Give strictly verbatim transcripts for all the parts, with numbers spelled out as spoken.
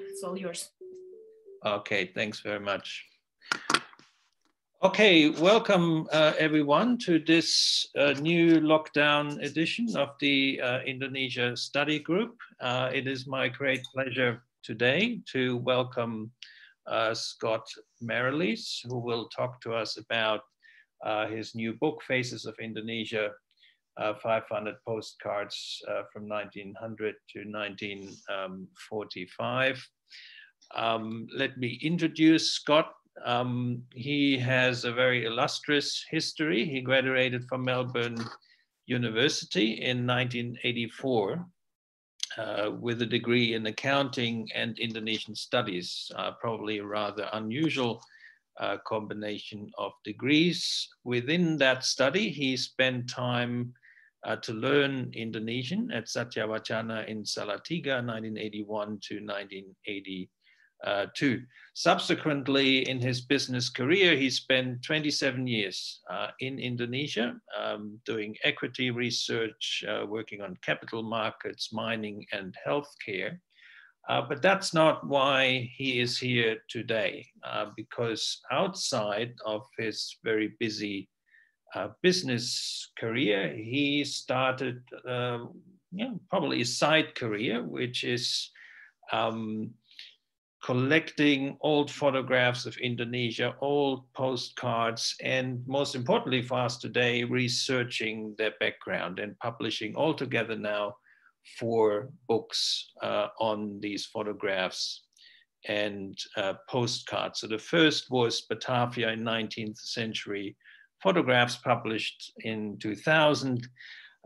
It's all yours. Okay, thanks very much. Okay, welcome uh, everyone to this uh, new lockdown edition of the uh, Indonesia Study Group. Uh, it is my great pleasure today to welcome uh, Scott Merrillees, who will talk to us about uh, his new book, Faces of Indonesia, uh, five hundred Postcards uh, from nineteen hundred to nineteen forty-five. Um, let me introduce Scott. Um, he has a very illustrious history. He graduated from Melbourne University in nineteen eighty-four uh, with a degree in accounting and Indonesian studies, uh, probably a rather unusual uh, combination of degrees. Within that study, he spent time uh, to learn Indonesian at Satya Wacana in Salatiga, nineteen eighty-one to nineteen eighty-two. Uh, two. Subsequently, in his business career, he spent twenty-seven years uh, in Indonesia um, doing equity research, uh, working on capital markets, mining, and healthcare. Uh, but that's not why he is here today, uh, because outside of his very busy uh, business career, he started uh, yeah, probably a side career, which is um, collecting old photographs of Indonesia, old postcards, and most importantly for us today, researching their background and publishing altogether now four books uh, on these photographs and uh, postcards. So the first was Batavia in nineteenth century photographs, published in two thousand.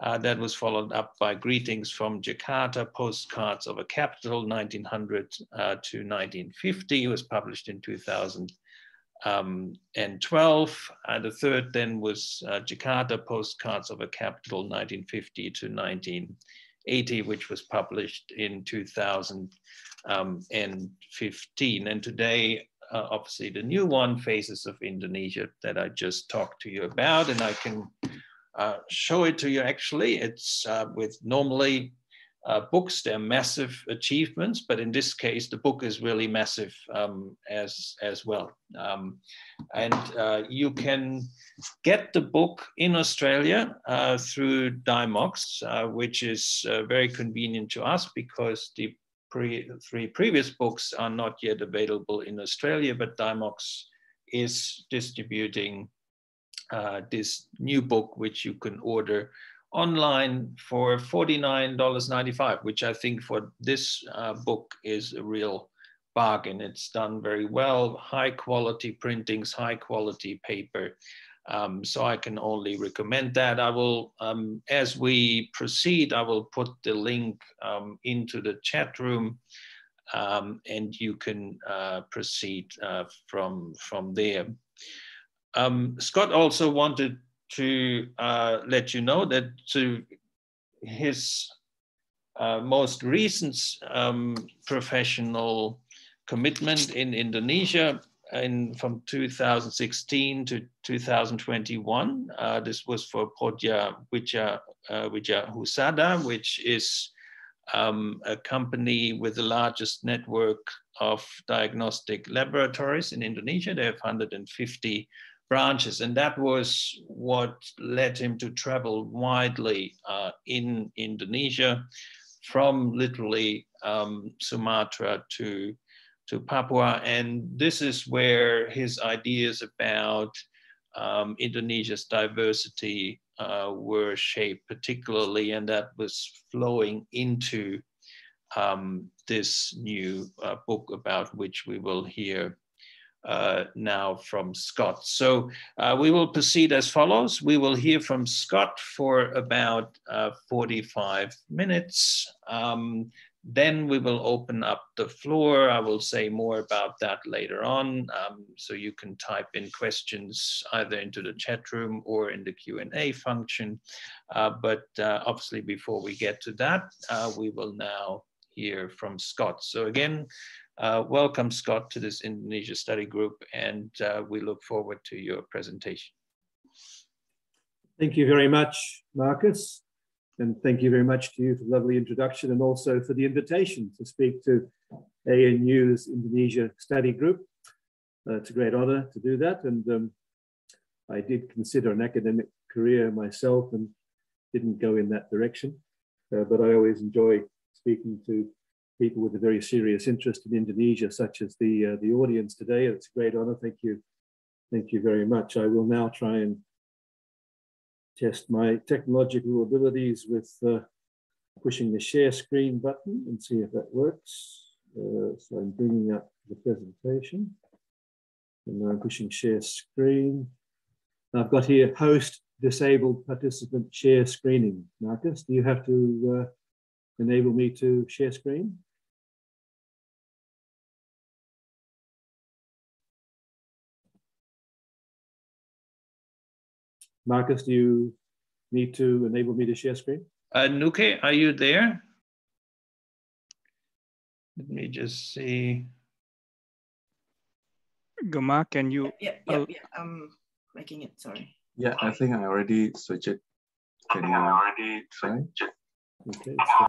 Uh, that was followed up by Greetings from Jakarta, Postcards of a Capital, nineteen hundred uh, to nineteen fifty. It was published in two thousand twelve. And the third then was uh, Jakarta, Postcards of a Capital, nineteen fifty to nineteen eighty, which was published in two thousand fifteen. And today, uh, obviously, the new one, Faces of Indonesia, that I just talked to you about, and I can Uh, show it to you actually. It's uh, with normally uh, books, they're massive achievements, but in this case, the book is really massive um, as, as well. Um, and uh, you can get the book in Australia uh, through Dymocks, uh, which is uh, very convenient to us because the pre three previous books are not yet available in Australia, but Dymocks is distributing Uh, this new book, which you can order online for forty-nine ninety-five, which I think for this uh, book is a real bargain. It's done very well, high quality printings, high quality paper. Um, so I can only recommend that. I will, um, as we proceed, I will put the link um, into the chat room um, and you can uh, proceed uh, from, from there. Um, Scott also wanted to uh, let you know that to his uh, most recent um, professional commitment in Indonesia in, from two thousand sixteen to two thousand twenty-one, uh, this was for Prodia Widyahusada, which is um, a company with the largest network of diagnostic laboratories in Indonesia. They have one hundred fifty branches, and that was what led him to travel widely uh, in Indonesia, from literally um, Sumatra to, to Papua. And this is where his ideas about um, Indonesia's diversity uh, were shaped particularly, and that was flowing into um, this new uh, book about which we will hear Uh, now from Scott. So uh, we will proceed as follows. We will hear from Scott for about uh, forty-five minutes. Um, then we will open up the floor. I will say more about that later on. Um, so you can type in questions either into the chat room or in the Q and A function. Uh, but uh, obviously before we get to that, uh, we will now hear from Scott. So again, Uh, welcome, Scott, to this Indonesia Study Group, and uh, we look forward to your presentation. Thank you very much, Marcus, and thank you very much to you for the lovely introduction and also for the invitation to speak to A N U's Indonesia Study Group. Uh, it's a great honor to do that. And um, I did consider an academic career myself and didn't go in that direction. Uh, but I always enjoy speaking to people with a very serious interest in Indonesia, such as the, uh, the audience today. It's a great honor. Thank you. Thank you very much. I will now try and test my technological abilities with uh, pushing the share screen button and see if that works. Uh, so I'm bringing up the presentation and now I'm pushing share screen. I've got here host disabled participant share screening. Marcus, do you have to uh, enable me to share screen? Marcus, do you need to enable me to share screen? Uh, Nuke, are you there? Let me just see. Goma, can you? Yeah, yeah, yeah, I'm making it, sorry. Yeah, I think I already switched it. Can you already try? Okay, so,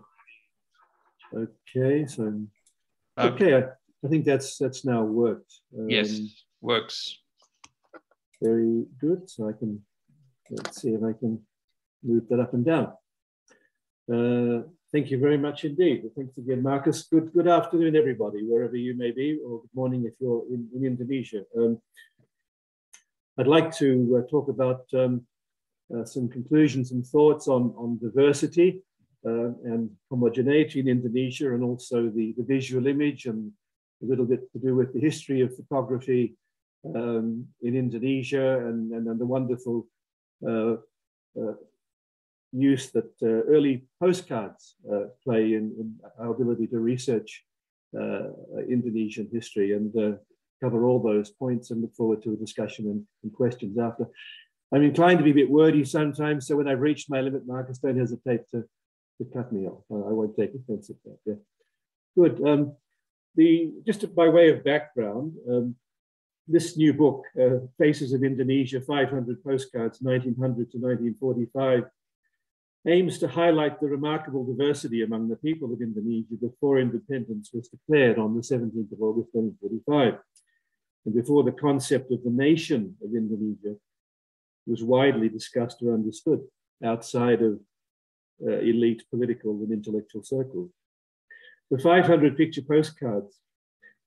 okay, so okay, okay I, I think that's that's now worked. Um, yes, works. Very good. So I can, let's see if I can move that up and down. Uh, Thank you very much indeed. Thanks again, Marcus. Good, good afternoon, everybody, wherever you may be, or good morning if you're in, in Indonesia. Um, I'd like to uh, talk about um, uh, some conclusions and thoughts on, on diversity uh, and homogeneity in Indonesia, and also the, the visual image, and a little bit to do with the history of photography um, in Indonesia, and, and, and the wonderful uh, uh, use that uh, early postcards uh, play in, in our ability to research uh, Indonesian history, and uh, cover all those points, and look forward to a discussion and, and questions after. I'm inclined to be a bit wordy sometimes, so when I've reached my limit, Marcus, don't hesitate to, to cut me off. I won't take offense at that. Yeah. Good. Um, the, just by way of background, um, this new book, uh, Faces of Indonesia, five hundred Postcards, nineteen hundred to nineteen forty-five, aims to highlight the remarkable diversity among the people of Indonesia before independence was declared on the seventeenth of August, nineteen forty-five, and before the concept of the nation of Indonesia was widely discussed or understood outside of uh, elite political and intellectual circles. The five hundred picture postcards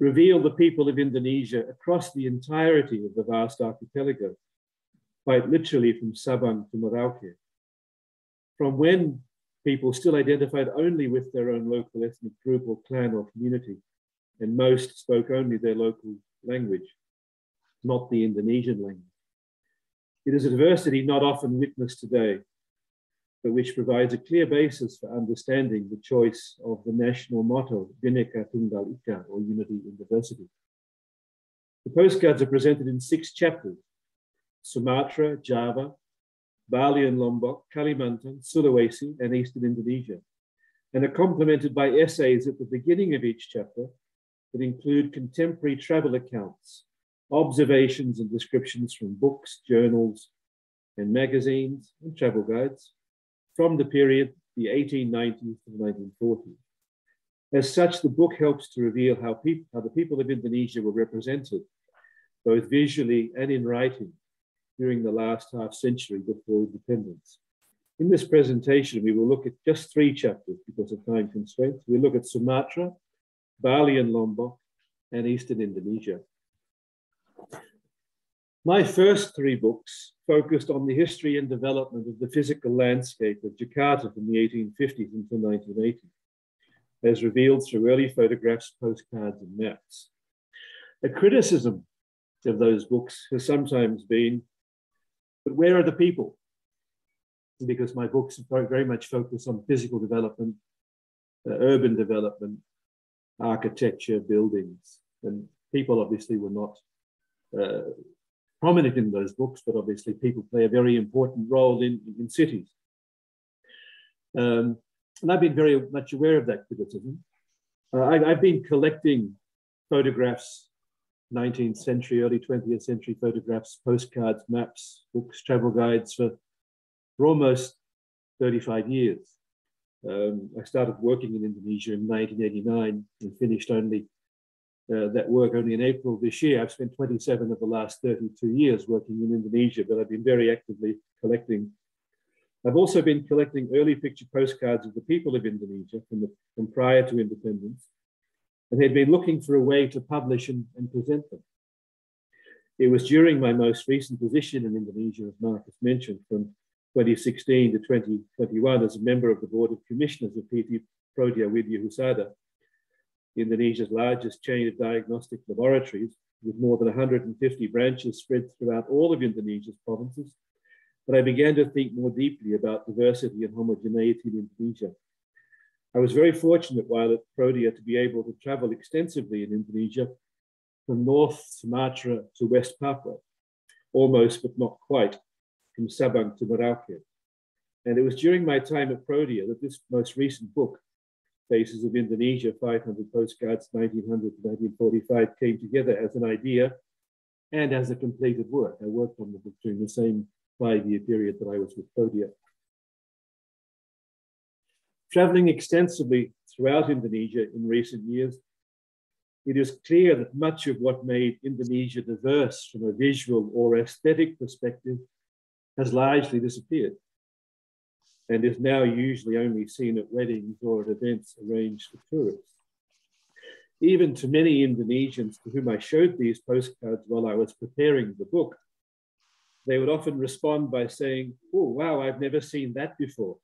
reveal the people of Indonesia across the entirety of the vast archipelago, quite literally from Sabang to Merauke, from when people still identified only with their own local ethnic group or clan or community, and most spoke only their local language, not the Indonesian language. It is a diversity not often witnessed today, but which provides a clear basis for understanding the choice of the national motto, Bhinneka Tunggal Ika, or unity in diversity. The postcards are presented in six chapters: Sumatra, Java, Bali and Lombok, Kalimantan, Sulawesi, and Eastern Indonesia, and are complemented by essays at the beginning of each chapter that include contemporary travel accounts, observations and descriptions from books, journals, and magazines, and travel guides from the period the eighteen nineties to the nineteen forties. As such, the book helps to reveal how, people, how the people of Indonesia were represented, both visually and in writing, during the last half century before independence. In this presentation, we will look at just three chapters because of time constraints. We look at Sumatra, Bali and Lombok, and Eastern Indonesia. My first three books focused on the history and development of the physical landscape of Jakarta from the eighteen fifties until nineteen eighty, as revealed through early photographs, postcards, and maps. A criticism of those books has sometimes been, but where are the people? Because my books are very much focus on physical development, uh, urban development, architecture, buildings. And people obviously were not uh, prominent in those books, but obviously people play a very important role in, in cities. Um, and I've been very much aware of that criticism. Uh, I, I've been collecting photographs, nineteenth century, early twentieth century photographs, postcards, maps, books, travel guides for, for almost thirty-five years. Um, I started working in Indonesia in nineteen eighty-nine and finished only uh, that work only in April this year. I've spent twenty-seven of the last thirty-two years working in Indonesia, but I've been very actively collecting. I've also been collecting early picture postcards of the people of Indonesia from, the, from prior to independence, and had been looking for a way to publish and, and present them. It was during my most recent position in Indonesia, as Marcus mentioned, from twenty sixteen to twenty twenty-one as a member of the Board of Commissioners of P T Prodia Widyahusada, Indonesia's largest chain of diagnostic laboratories with more than one hundred fifty branches spread throughout all of Indonesia's provinces, but I began to think more deeply about diversity and homogeneity in Indonesia. I was very fortunate while at Prodia to be able to travel extensively in Indonesia from North Sumatra to West Papua, almost but not quite, from Sabang to Merauke. And it was during my time at Prodia that this most recent book, Faces of Indonesia, five hundred Postcards, nineteen hundred to nineteen forty-five, came together as an idea and as a completed work. I worked on the book during the same five-year period that I was with Prodia. Traveling extensively throughout Indonesia in recent years, it is clear that much of what made Indonesia diverse from a visual or aesthetic perspective has largely disappeared and is now usually only seen at weddings or at events arranged for tourists. Even to many Indonesians to whom I showed these postcards while I was preparing the book, they would often respond by saying, "Oh, wow, I've never seen that before,"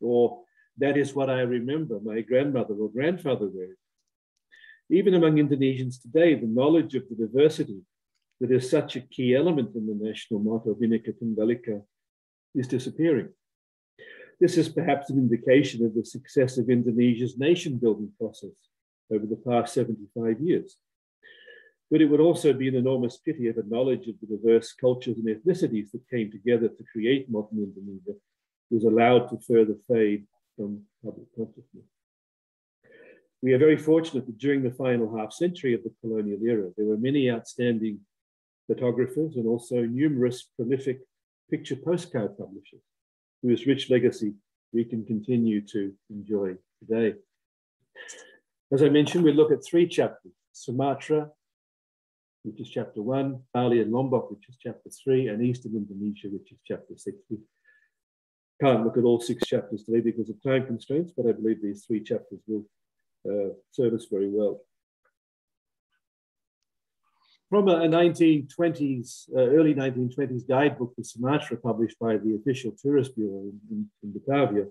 or "That is what I remember my grandmother or grandfather wearing." Even among Indonesians today, the knowledge of the diversity that is such a key element in the national motto, Bhinneka Tunggal Ika, is disappearing. This is perhaps an indication of the success of Indonesia's nation-building process over the past seventy-five years. But it would also be an enormous pity if a knowledge of the diverse cultures and ethnicities that came together to create modern Indonesia was allowed to further fade from public consciousness. We are very fortunate that during the final half century of the colonial era, there were many outstanding photographers and also numerous prolific picture postcard publishers whose rich legacy we can continue to enjoy today. As I mentioned, we look at three chapters: Sumatra, which is chapter one, Bali and Lombok, which is chapter three, and Eastern Indonesia, which is chapter six. We can't look at all six chapters today because of time constraints, but I believe these three chapters will uh, serve us very well. From a nineteen twenties, uh, early nineteen twenties guidebook for Sumatra published by the Official Tourist Bureau in, in Batavia,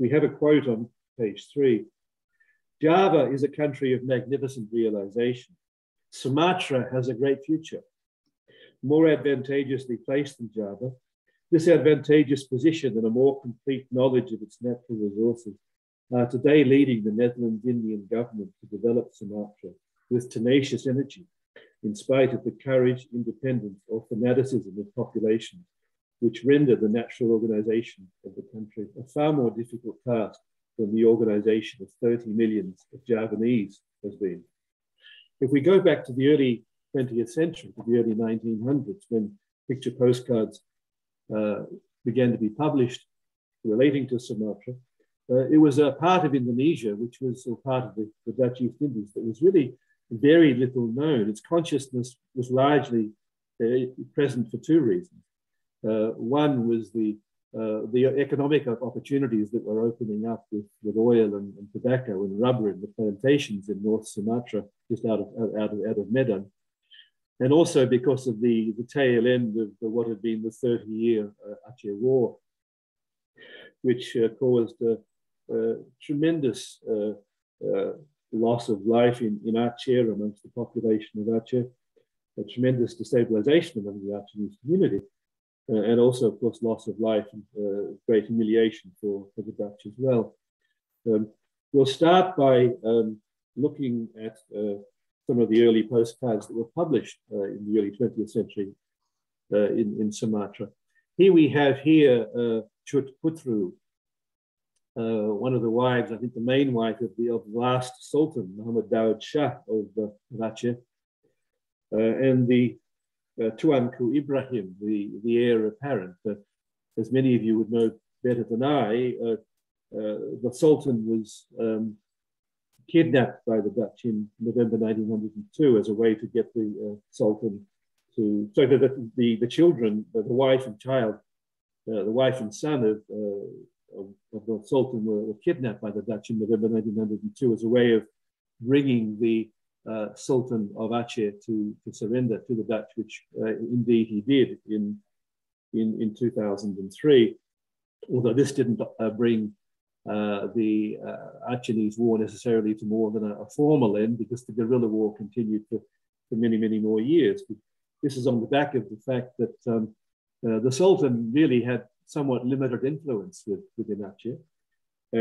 we have a quote on page three. "Java is a country of magnificent realization. Sumatra has a great future. More advantageously placed than Java, this advantageous position and a more complete knowledge of its natural resources are today leading the Netherlands Indian government to develop Sumatra with tenacious energy, in spite of the courage, independence, or fanaticism of populations, which render the natural organization of the country a far more difficult task than the organization of thirty millions of Javanese has been." If we go back to the early twentieth century, to the early nineteen hundreds, when picture postcards uh, began to be published relating to Sumatra, uh, it was a part of Indonesia, which was a part of the, the Dutch East Indies, that was really very little known. Its consciousness was largely uh, present for two reasons. Uh, one was the, uh, the economic opportunities that were opening up with, with oil and, and tobacco and rubber in the plantations in North Sumatra, just out of, out of, out of Medan. And also because of the, the tail end of the, what had been the thirty-year uh, Aceh War, which uh, caused a, a tremendous uh, uh, loss of life in, in Aceh, amongst the population of Aceh, a tremendous destabilization among the Aceh community, uh, and also, of course, loss of life and uh, great humiliation for, for the Dutch as well. Um, we'll start by um, looking at uh, some of the early postcards that were published uh, in the early twentieth century uh, in, in Sumatra. Here we have here uh, Cut Putru, Uh, one of the wives, I think the main wife of the, of the last Sultan, Muhammad Daud Shah of uh, Aceh, uh, and the uh, Tuanku Ibrahim, the, the heir apparent. Uh, as many of you would know better than I, uh, uh, the Sultan was um, kidnapped by the Dutch in November nineteen oh two as a way to get the uh, Sultan to, so that the, the, the children, the wife and child, uh, the wife and son of, uh, of, of the Sultan were, were kidnapped by the Dutch in November nineteen oh two as a way of bringing the uh, Sultan of Aceh to, to surrender to the Dutch, which uh, indeed he did in, in, in two thousand three, although this didn't uh, bring Uh, the uh, Achenese war necessarily to more than a, a formal end, because the guerrilla war continued for, for many, many more years. But this is on the back of the fact that um, uh, the Sultan really had somewhat limited influence with, within Aceh.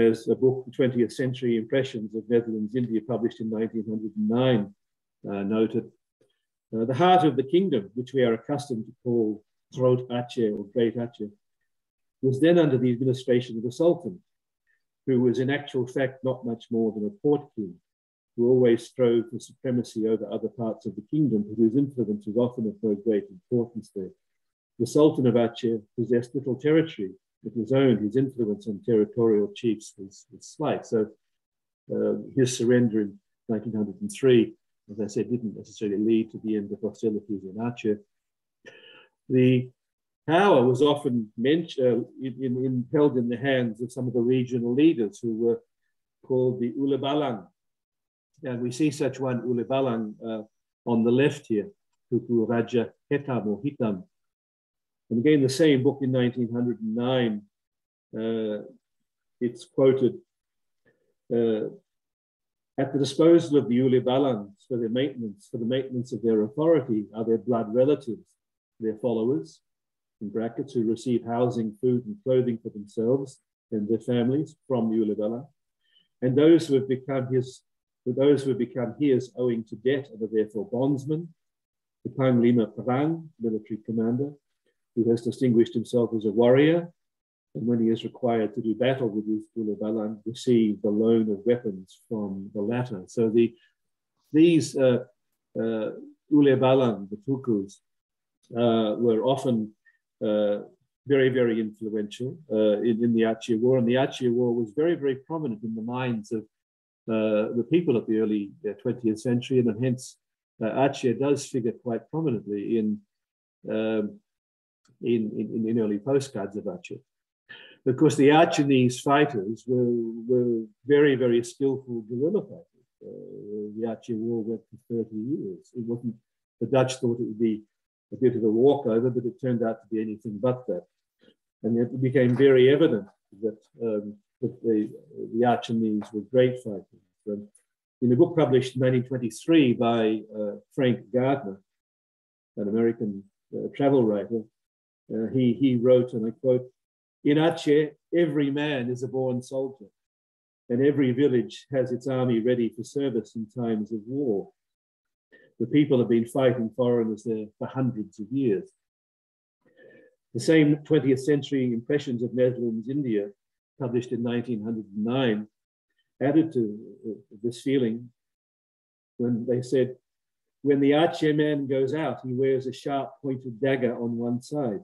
As a book, The twentieth century Impressions of Netherlands India, published in nineteen oh nine, uh, noted, uh, the heart of the kingdom, which we are accustomed to call Groot Aceh or Great Aceh, was then under the administration of the Sultan, who was in actual fact not much more than a port king, who always strove for supremacy over other parts of the kingdom, but whose influence was often of no great importance there. The Sultan of Aceh possessed little territory of his own. His influence on territorial chiefs was, was slight. So uh, his surrender in nineteen oh three, as I said, didn't necessarily lead to the end of hostilities in Aceh. The power was often mentioned, uh, in, in, held in the hands of some of the regional leaders who were called the Uleëbalang. And we see such one Uleëbalang uh, on the left here, Kuku Raja Hetam or Hitam. And again, the same book in nineteen oh nine, uh, it's quoted, uh, at the disposal of the Uleëbalangs for their maintenance, for the maintenance of their authority are their blood relatives, their followers, in brackets, who receive housing, food, and clothing for themselves and their families from the Uleëbalang, and those who have become his, those who have become his owing to debt and are therefore bondsmen, the Panglima Perang, military commander, who has distinguished himself as a warrior, and when he is required to do battle with his Uleëbalang, receive the loan of weapons from the latter. So the these uh, uh, Uleëbalang, the Tukus, uh, were often Uh, very, very influential uh, in, in the Aceh War. And the Aceh War was very, very prominent in the minds of uh, the people of the early uh, twentieth century. And hence, uh, Aceh does figure quite prominently in, um, in, in, in early postcards of Aceh. Of course, the Achenese fighters were, were very, very skillful guerrilla fighters. Uh, the Aceh War went for thirty years. It wasn't, the Dutch thought it would be a bit of a walkover, but it turned out to be anything but that. And it became very evident that, um, that the, the Achenese were great fighters. And in a book published in nineteen twenty-three by uh, Frank Gardner, an American uh, travel writer, uh, he, he wrote, and I quote, "In Aceh, every man is a born soldier, and every village has its army ready for service in times of war. The people have been fighting foreigners there for hundreds of years." The same twentieth century Impressions of Netherlands India, published in nineteen oh nine, added to this feeling when they said, "When the Aceh man goes out, he wears a sharp pointed dagger on one side.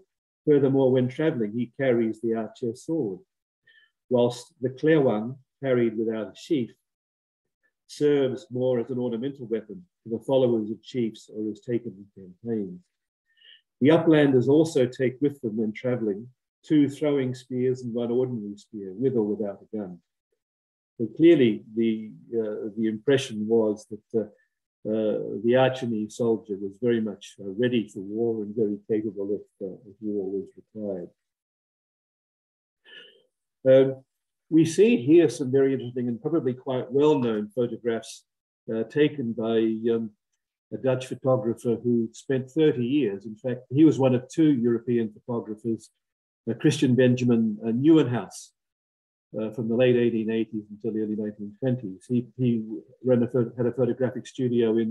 Furthermore, when traveling, he carries the Aceh sword. Whilst the Klewang, carried without a sheath, serves more as an ornamental weapon to the followers of chiefs or is taken in campaigns. The uplanders also take with them when traveling two throwing spears and one ordinary spear, with or without a gun." So clearly the, uh, the impression was that uh, uh, the Achenese soldier was very much uh, ready for war and very capable if, uh, if war was required. Um, We see here some very interesting and probably quite well-known photographs uh, taken by um, a Dutch photographer who spent thirty years. In fact, he was one of two European photographers, uh, Christiaan Benjamin uh, Nieuwenhuis, uh, from the late eighteen eighties until the early nineteen twenties. He, he ran a, had a photographic studio in,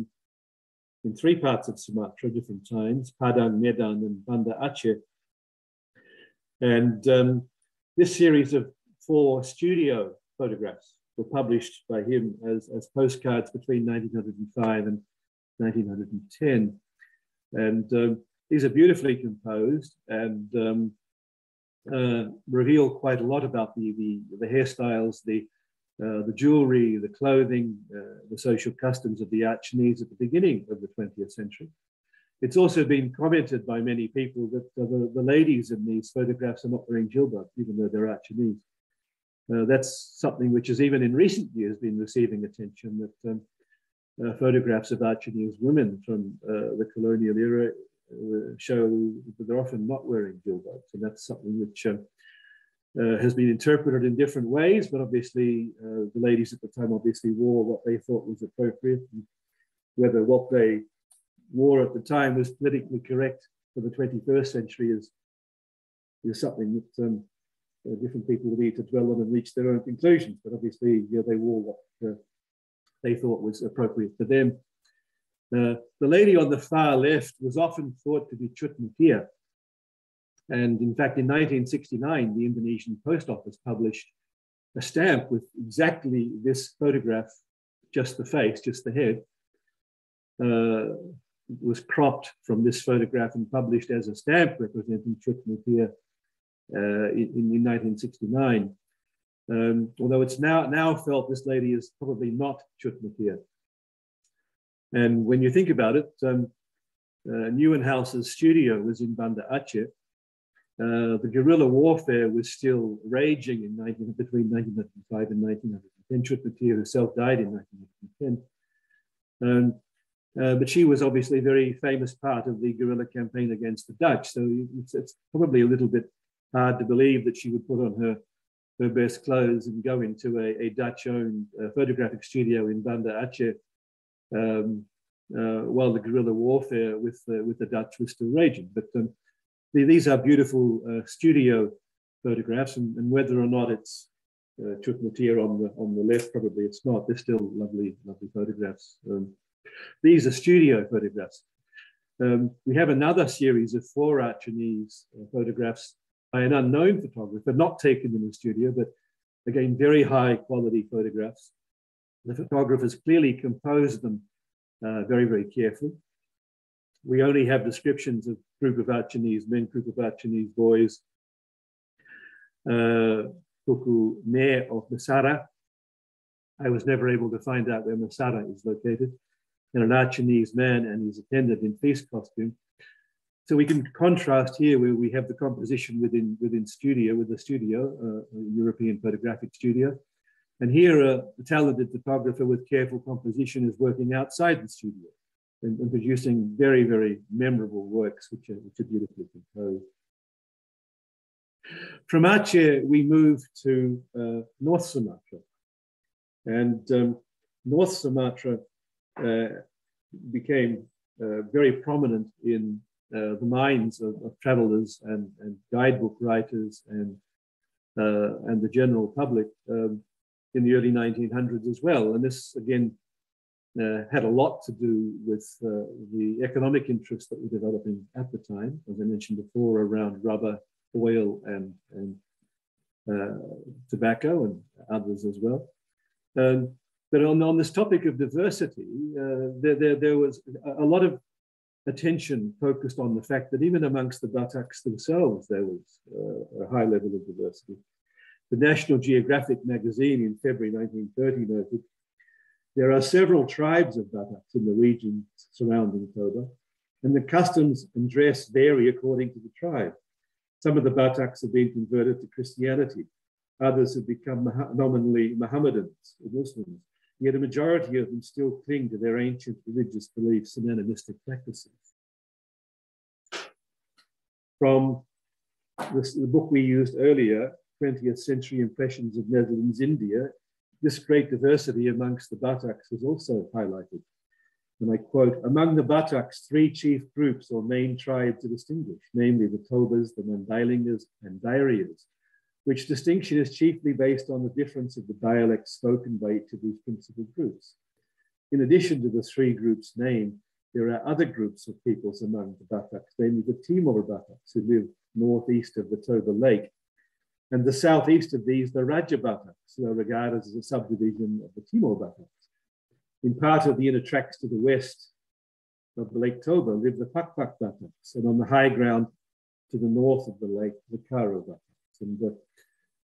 in three parts of Sumatra, different times, Padang, Medan, and Banda Aceh. And um, this series of four studio photographs were published by him as, as postcards between nineteen oh five and nineteen ten. And um, these are beautifully composed and um, uh, reveal quite a lot about the, the, the hairstyles, the, uh, the jewelry, the clothing, uh, the social customs of the Achenese at the beginning of the twentieth century. It's also been commented by many people that uh, the, the ladies in these photographs are not wearing jilbab, even though they're Achenese. Uh, that's something which has even in recent years been receiving attention, that um, uh, photographs of Achenese women from uh, the colonial era uh, show that they're often not wearing jilbab. So that's something which uh, uh, has been interpreted in different ways, but obviously uh, the ladies at the time obviously wore what they thought was appropriate, and whether what they war at the time was politically correct for the twenty-first century is, is something that um, uh, different people need to dwell on and reach their own conclusions. But obviously, yeah, they wore what uh, they thought was appropriate for them. Uh, the lady on the far left was often thought to be Cut Nyak Dhien. And in fact, in nineteen sixty-nine, the Indonesian Post Office published a stamp with exactly this photograph, just the face, just the head. Uh, was cropped from this photograph and published as a stamp representing Cut Nyak Dhien uh, in, in nineteen sixty-nine. Um, although it's now, now felt this lady is probably not Cut Nyak Dhien. And when you think about it, um, uh, Nieuwenhuis's studio was in Banda Aceh. Uh, the guerrilla warfare was still raging in nineteen, between nineteen ninety-five and nineteen ten. Cut Nyak Dhien herself died in nineteen ten. Um, Uh, but she was obviously a very famous part of the guerrilla campaign against the Dutch. So it's, it's probably a little bit hard to believe that she would put on her, her best clothes and go into a, a Dutch-owned uh, photographic studio in Banda Aceh um, uh, while the guerrilla warfare with, uh, with the Dutch was still raging. But um, the, these are beautiful uh, studio photographs, and, and whether or not it's uh, Cut Nyak Dhien on the, on the left, probably it's not. They're still lovely, lovely photographs. Um, These are studio photographs. Um, we have another series of four Achenese uh, photographs by an unknown photographer, not taken in the studio, but again, very high quality photographs. The photographers clearly composed them uh, very, very carefully. We only have descriptions of group of Achenese men, group of Achenese boys, uh, Kuku Ne of Masara. I was never able to find out where Masara is located. And an Achenese man and his attendant in feast costume. So we can contrast here where we have the composition within within studio, with a studio, uh, a European photographic studio. And here a talented photographer with careful composition is working outside the studio and, and producing very, very memorable works, which are, which are beautifully composed. From Aceh, we move to uh, North Sumatra. And um, North Sumatra Uh, became uh, very prominent in uh, the minds of, of travelers and, and guidebook writers and, uh, and the general public um, in the early nineteen hundreds as well. And this, again, uh, had a lot to do with uh, the economic interests that were developing at the time, as I mentioned before, around rubber, oil, and, and uh, tobacco, and others as well. Um, But on, on this topic of diversity, uh, there, there, there was a lot of attention focused on the fact that even amongst the Bataks themselves, there was uh, a high level of diversity. The National Geographic magazine in February nineteen thirty noted, there are several tribes of Bataks in the region surrounding Toba, and the customs and dress vary according to the tribe. Some of the Bataks have been converted to Christianity. Others have become nominally Mohammedans or Muslims. Yet a majority of them still cling to their ancient religious beliefs and animistic practices. From this, the book we used earlier, twentieth century Impressions of Netherlands, India, this great diversity amongst the Bataks is also highlighted. And I quote, among the Bataks, three chief groups or main tribes are distinguished, namely the Tobas, the Mandailingas, and Dairias, which distinction is chiefly based on the difference of the dialects spoken by each of these principal groups. In addition to the three groups named, there are other groups of peoples among the Bataks, namely the Timor Bataks, who live northeast of the Toba Lake, and the southeast of these, the Raja Bataks, who are regarded as a subdivision of the Timor Bataks. In part of the inner tracts to the west of the Lake Toba live the Pakpak Bataks, and on the high ground to the north of the lake, the Karo Bataks. And the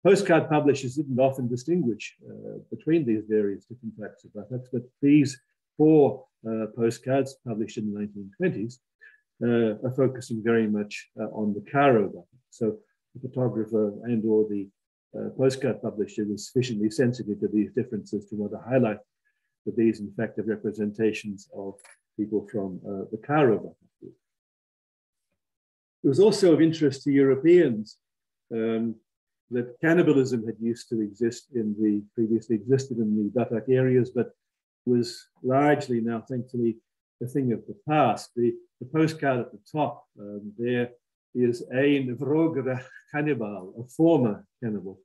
Postcard publishers didn't often distinguish uh, between these various different types of buttocks, but these four uh, postcards published in the nineteen twenties uh, are focusing very much uh, on the Karo buttock. So the photographer and or the uh, postcard publisher was sufficiently sensitive to these differences to want to highlight that these, in fact, are representations of people from uh, the Karo buttock. It was also of interest to Europeans um, that cannibalism had used to exist in the, previously existed in the buttock areas, but was largely now, thankfully, a thing of the past. The, the postcard at the top um, there is ein vroegere cannibal, a former cannibal.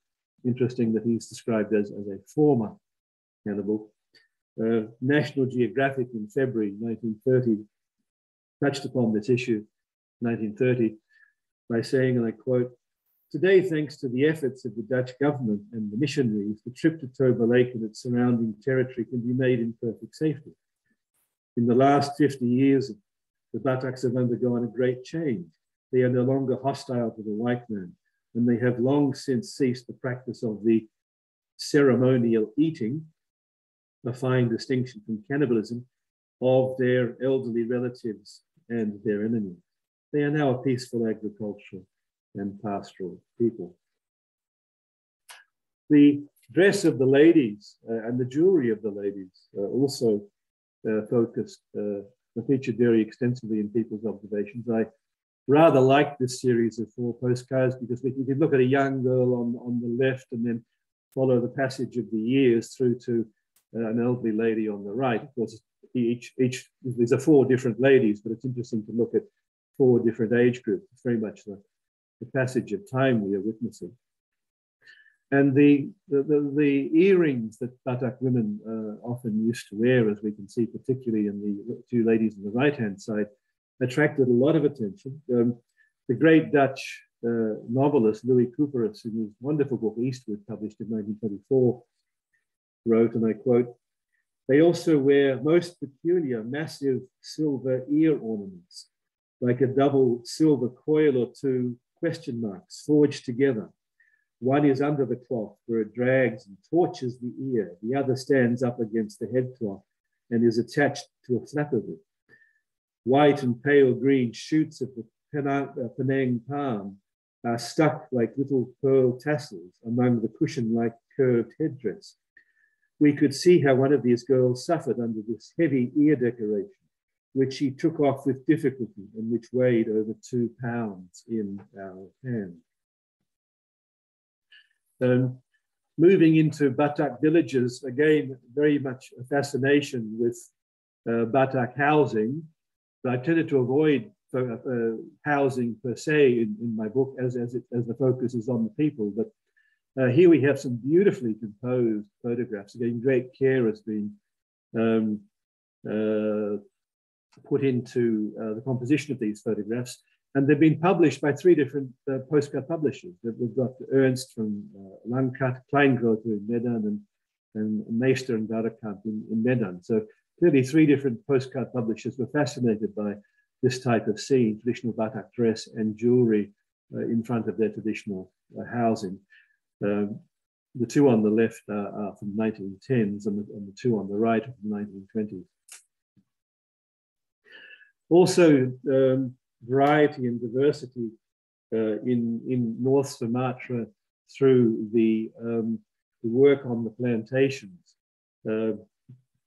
Interesting that he's described as, as a former cannibal. Uh, National Geographic in February nineteen thirty touched upon this issue, nineteen thirty, by saying, and I quote, "Today, thanks to the efforts of the Dutch government and the missionaries, the trip to Toba Lake and its surrounding territory can be made in perfect safety. In the last fifty years, the buttocks have undergone a great change. They are no longer hostile to the white man, and they have long since ceased the practice of the ceremonial eating, a fine distinction from cannibalism, of their elderly relatives and their enemies. They are now a peaceful agricultural and pastoral people." The dress of the ladies uh, and the jewelry of the ladies uh, also uh, focused, uh, featured very extensively in people's observations. I rather like this series of four postcards because we can look at a young girl on, on the left and then follow the passage of the years through to uh, an elderly lady on the right. Of course, each, each, these are four different ladies, but it's interesting to look at four different age groups. It's very much the the passage of time we are witnessing. And the, the, the, the earrings that Batak women uh, often used to wear, as we can see, particularly in the two ladies on the right-hand side, attracted a lot of attention. Um, the great Dutch uh, novelist, Louis Couperus, in his wonderful book Eastward, published in nineteen twenty-four, wrote, and I quote, "They also wear most peculiar, massive silver ear ornaments, like a double silver coil or two, question marks forged together. One is under the cloth where it drags and torches the ear. The other stands up against the headcloth and is attached to a flap of it. White and pale green shoots of the Penang, uh, Penang palm are stuck like little pearl tassels among the cushion-like curved headdress. We could see how one of these girls suffered under this heavy ear decoration, which she took off with difficulty and which weighed over two pounds in our hand." Um, moving into Batak villages, again, very much a fascination with uh, Batak housing. But I tended to avoid uh, uh, housing per se in, in my book as, as, it, as the focus is on the people. But uh, here we have some beautifully composed photographs. Again, great care has been um, uh, put into uh, the composition of these photographs, and they've been published by three different uh, postcard publishers. We've got Ernst from uh, Langkat, Kleingrothe in Medan, and Meester and Barakamp in, in Medan. So clearly three different postcard publishers were fascinated by this type of scene, traditional Batak dress and jewelry uh, in front of their traditional uh, housing. Um, the two on the left are, are from nineteen tens and the, and the two on the right from the nineteen twenties. Also, um, variety and diversity uh, in, in North Sumatra through the, um, the work on the plantations. Uh,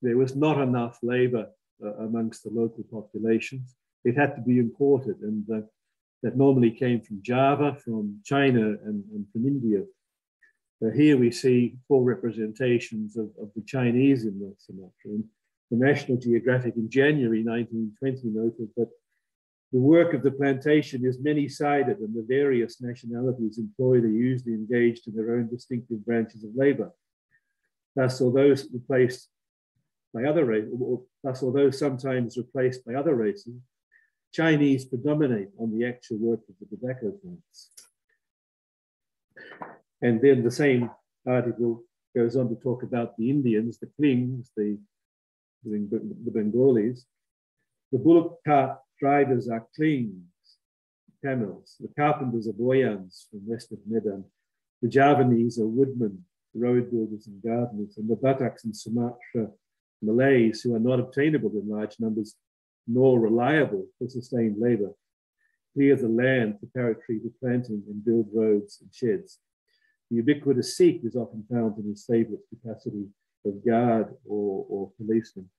there was not enough labor uh, amongst the local populations. It had to be imported, and uh, that normally came from Java, from China, and, and from India. Uh, here we see four representations of, of the Chinese in North Sumatra. And, the National Geographic in January nineteen twenty noted that the work of the plantation is many-sided and the various nationalities employed are usually engaged in their own distinctive branches of labor. Thus, although replaced by other races, or thus although sometimes replaced by other races, Chinese predominate on the actual work of the tobacco plants. And then the same article goes on to talk about the Indians, the Klings, the the Bengalis. The bullock cart drivers are Klings, Tamils. The carpenters are Boyans from west of Medan. The Javanese are woodmen, road builders and gardeners, and the Bataks and Sumatra Malays, who are not obtainable in large numbers, nor reliable for sustained labor, clear the land preparatory to planting and build roads and sheds. The ubiquitous Sikh is often found in his favorite capacity of guard or, or policeman.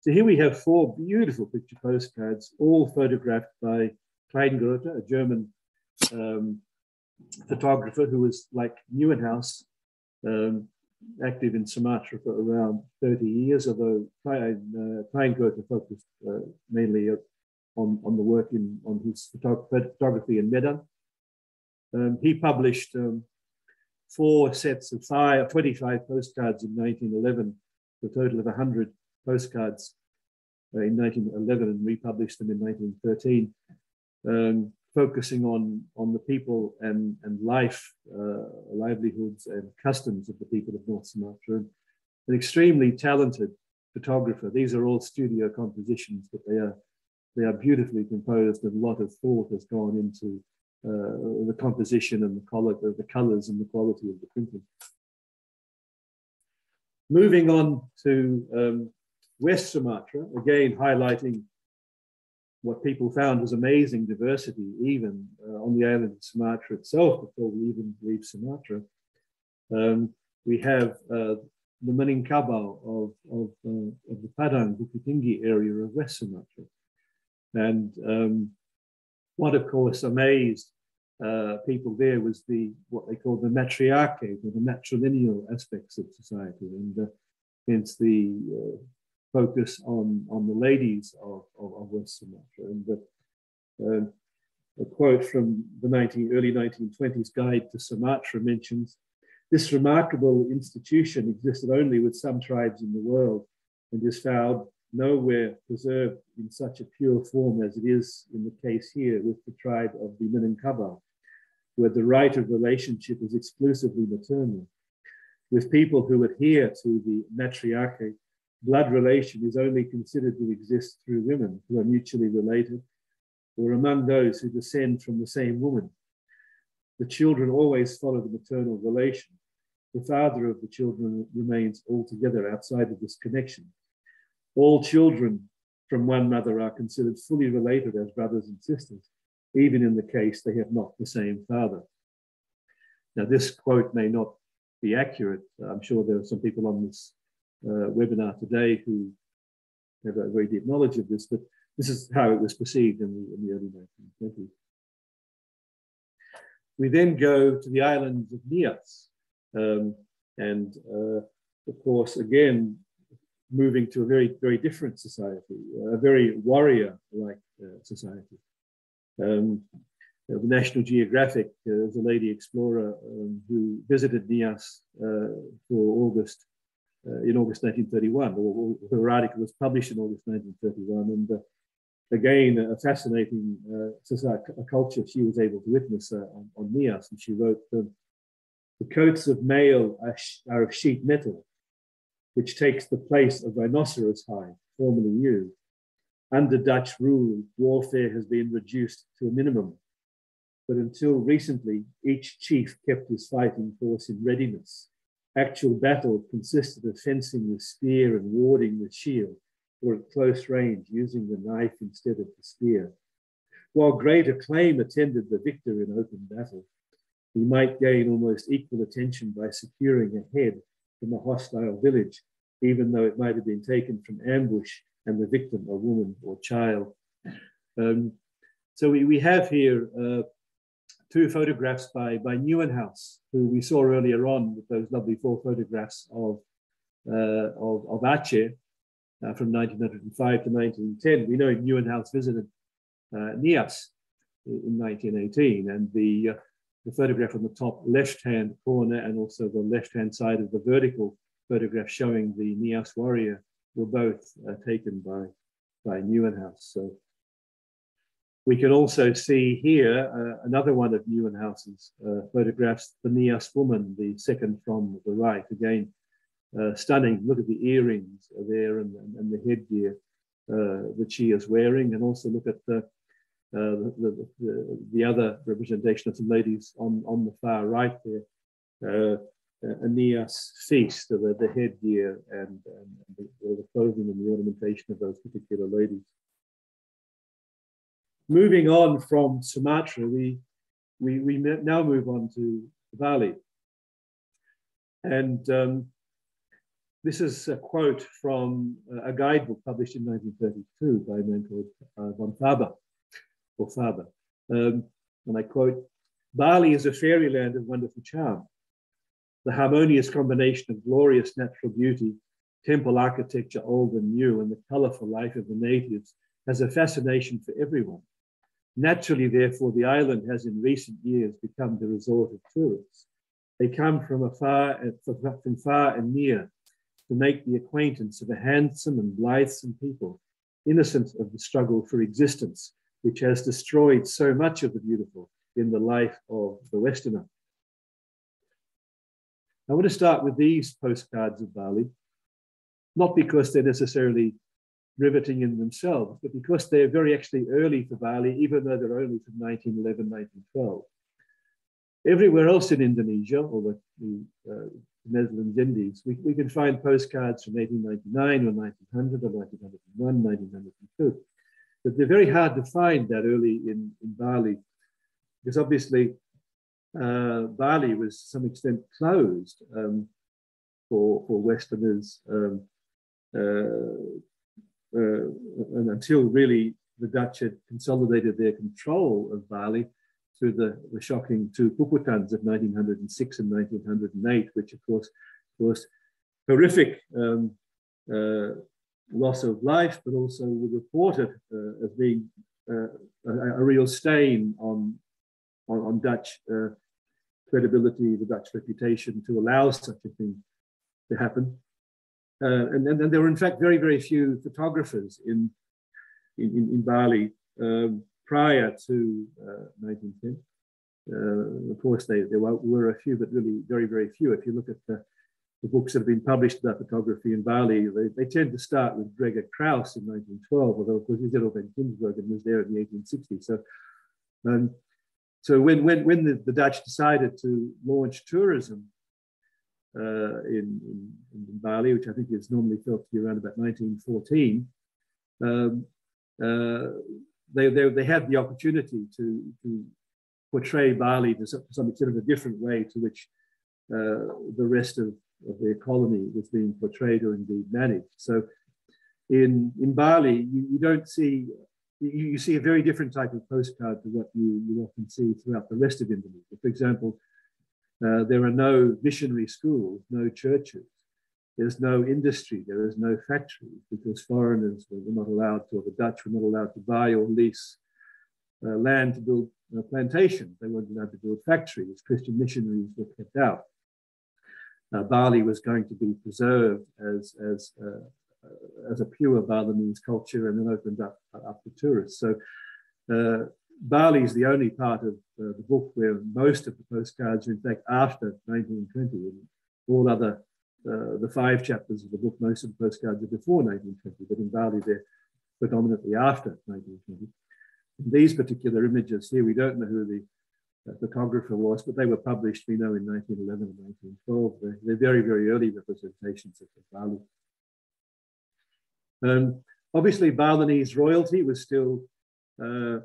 So here we have four beautiful picture postcards, all photographed by Kleingrothe, a German um, photographer who was, like Nieuwenhuis, um, active in Sumatra for around thirty years, although Klein, uh, Kleingrothe focused uh, mainly on, on the work in on his photog photography in Medan. Um, he published um, four sets of five, twenty-five postcards in nineteen eleven, a total of one hundred postcards uh, in nineteen eleven, and republished them in nineteen thirteen, um, focusing on, on the people and, and life, uh, livelihoods and customs of the people of North Sumatra. An extremely talented photographer. These are all studio compositions, but they are, they are beautifully composed, and a lot of thought has gone into uh, the composition and the color, the colors and the quality of the printing. Moving on to um, West Sumatra, again highlighting what people found was amazing diversity, even uh, on the island of Sumatra itself, before we even leave Sumatra. Um, we have uh, the Meningkabau of, of, uh, of the Padang, Bukittinggi area of West Sumatra. And um, what, of course, amazed uh, people there was the, what they call the matriarchate, or the matrilineal aspects of society, and uh, hence the uh, focus on, on the ladies of, of, of West Sumatra. And the, uh, a quote from the nineteen, early nineteen twenties Guide to Sumatra mentions, "This remarkable institution existed only with some tribes in the world and is found nowhere preserved in such a pure form as it is in the case here with the tribe of the Meningkabau, where the right of relationship is exclusively maternal. With people who adhere to the matriarchate, blood relation is only considered to exist through women who are mutually related or among those who descend from the same woman. The children always follow the maternal relation. The father of the children remains altogether outside of this connection. All children from one mother are considered fully related as brothers and sisters, even in the case they have not the same father." Now, this quote may not be accurate. I'm sure there are some people on this Uh, webinar today who have a very deep knowledge of this, but this is how it was perceived in the, in the early nineteen twenties. We then go to the island of Nias, um, and uh, of course, again, moving to a very, very different society, a very warrior-like uh, society. Um, the National Geographic, uh, the lady explorer um, who visited Nias uh, for August, Uh, in August nineteen thirty-one, or, or her article was published in August nineteen thirty-one, and uh, again, a fascinating uh, society, a culture she was able to witness uh, on, on Nias, and she wrote, um, "The coats of mail are, are of sheet metal, which takes the place of rhinoceros hide, formerly used. Under Dutch rule, warfare has been reduced to a minimum, but until recently, each chief kept his fighting force in readiness. Actual battle consisted of fencing with spear and warding with shield, or at close range using the knife instead of the spear. While great acclaim attended the victor in open battle, he might gain almost equal attention by securing a head from a hostile village, even though it might have been taken from ambush and the victim a woman or child." Um, so we, we have here uh, two photographs by, by Nieuwenhuis, who we saw earlier on with those lovely four photographs of, uh, of, of Aceh uh, from nineteen oh five to nineteen ten. We know Nieuwenhuis visited uh, Nias in nineteen eighteen, and the, uh, the photograph on the top left-hand corner and also the left-hand side of the vertical photograph showing the Nias warrior were both uh, taken by, by Nieuwenhuis. So, we can also see here uh, another one of Nieuwenhuis's uh, photographs, the Nias woman, the second from the right. Again, uh, stunning. Look at the earrings there and, and the headgear uh, that she is wearing. And also look at the, uh, the, the, the other representation of some ladies on, on the far right there, uh, a Nias feast, the, the headgear and, and the, the clothing and the ornamentation of those particular ladies. Moving on from Sumatra, we, we, we now move on to Bali. And um, this is a quote from a guidebook published in nineteen thirty-two by a man called uh, von Faber, or Faber. Um, and I quote, "Bali is a fairyland of wonderful charm. The harmonious combination of glorious natural beauty, temple architecture old and new, and the colorful life of the natives has a fascination for everyone. Naturally, therefore, the island has in recent years become the resort of tourists. They come from afar, from far and near to make the acquaintance of a handsome and blithesome people, innocent of the struggle for existence, which has destroyed so much of the beautiful in the life of the Westerner." I want to start with these postcards of Bali, not because they're necessarily riveting in themselves, but because they're very actually early for Bali, even though they're only from nineteen eleven, nineteen twelve. Everywhere else in Indonesia, or the, the uh, Netherlands Indies, we, we can find postcards from eighteen ninety-nine or nineteen hundred or nineteen oh one, nineteen oh two. But they're very hard to find that early in, in Bali, because obviously uh, Bali was to some extent closed um, for, for Westerners um, uh, Uh, and until really the Dutch had consolidated their control of Bali through the, the shocking two Pukutans of nineteen oh six and nineteen oh eight, which of course caused horrific um, uh, loss of life, but also were reported uh, as being uh, a, a real stain on, on, on Dutch uh, credibility, the Dutch reputation, to allow such a thing to happen. Uh, and, and, and there were, in fact, very, very few photographers in, in, in, in Bali um, prior to uh, nineteen ten. Uh, of course, they, there were, were a few, but really very, very few. If you look at the, the books that have been published about photography in Bali, they, they tend to start with Gregor Krauss in nineteen twelve, although, of course, he's at Alban Ginsberg and was there in the eighteen sixties. So, um, so when, when, when the, the Dutch decided to launch tourism, Uh, in, in, in Bali, which I think is normally felt to be around about nineteen fourteen, um, uh, they, they, they had the opportunity to, to portray Bali to some, to some extent of a different way to which uh, the rest of, of their colony was being portrayed or indeed managed. So in, in Bali, you, you don't see, you, you see a very different type of postcard to what you, you often see throughout the rest of Indonesia. For example, Uh, there are no missionary schools, no churches. There's no industry, there is no factories, because foreigners were not allowed to, or the Dutch were not allowed to buy or lease uh, land to build uh, plantations. They weren't allowed to build factories. Christian missionaries were kept out. Uh, Bali was going to be preserved as, as, uh, as a pure Balinese culture and then opened up, up to tourists. So uh, Bali is the only part of uh, the book where most of the postcards are in fact after nineteen twenty, and all other, uh, the five chapters of the book, most of the postcards are before nineteen twenty, but in Bali they're predominantly after nineteen twenty. In these particular images here, we don't know who the uh, photographer was, but they were published, we know, in nineteen eleven and nineteen twelve. They're, they're very, very early representations of Bali. Um, obviously, Balinese royalty was still uh,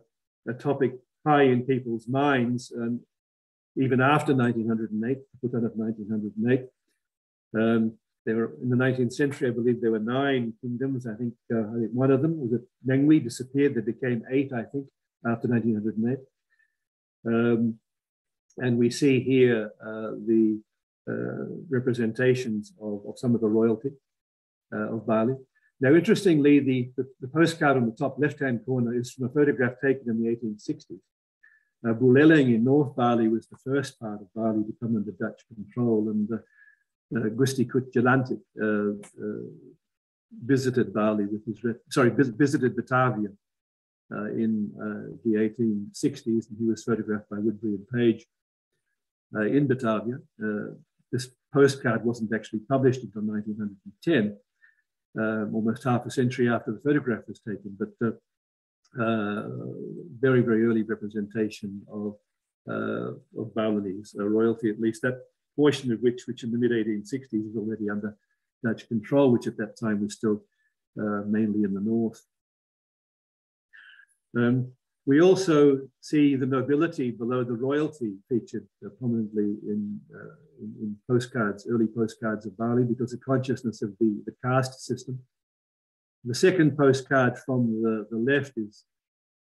a topic high in people's minds, and even after nineteen oh eight, the Putan of nineteen oh eight. Um, there were, in the nineteenth century, I believe there were nine kingdoms. I think, uh, I think one of them was that Nangwi disappeared. There became eight, I think, after nineteen oh eight. Um, and we see here uh, the uh, representations of, of some of the royalty uh, of Bali. Now, interestingly, the, the, the postcard on the top left-hand corner is from a photograph taken in the eighteen sixties. Uh, Buleleng in North Bali was the first part of Bali to come under Dutch control, and uh, uh, Gusti Kut Jalantik uh, uh, visited Bali with his, sorry, visited Batavia uh, in uh, the eighteen sixties, and he was photographed by Woodbury and Page uh, in Batavia. Uh, this postcard wasn't actually published until nineteen ten. Um, almost half a century after the photograph was taken, but uh, uh, very, very early representation of, uh, of Balinese uh, royalty, at least that portion of which, which in the mid eighteen sixties was already under Dutch control, which at that time was still uh, mainly in the north. Um, we also see the nobility below the royalty featured uh, prominently in, uh, in, in postcards, early postcards of Bali, because of consciousness of the, the caste system. The second postcard from the, the left is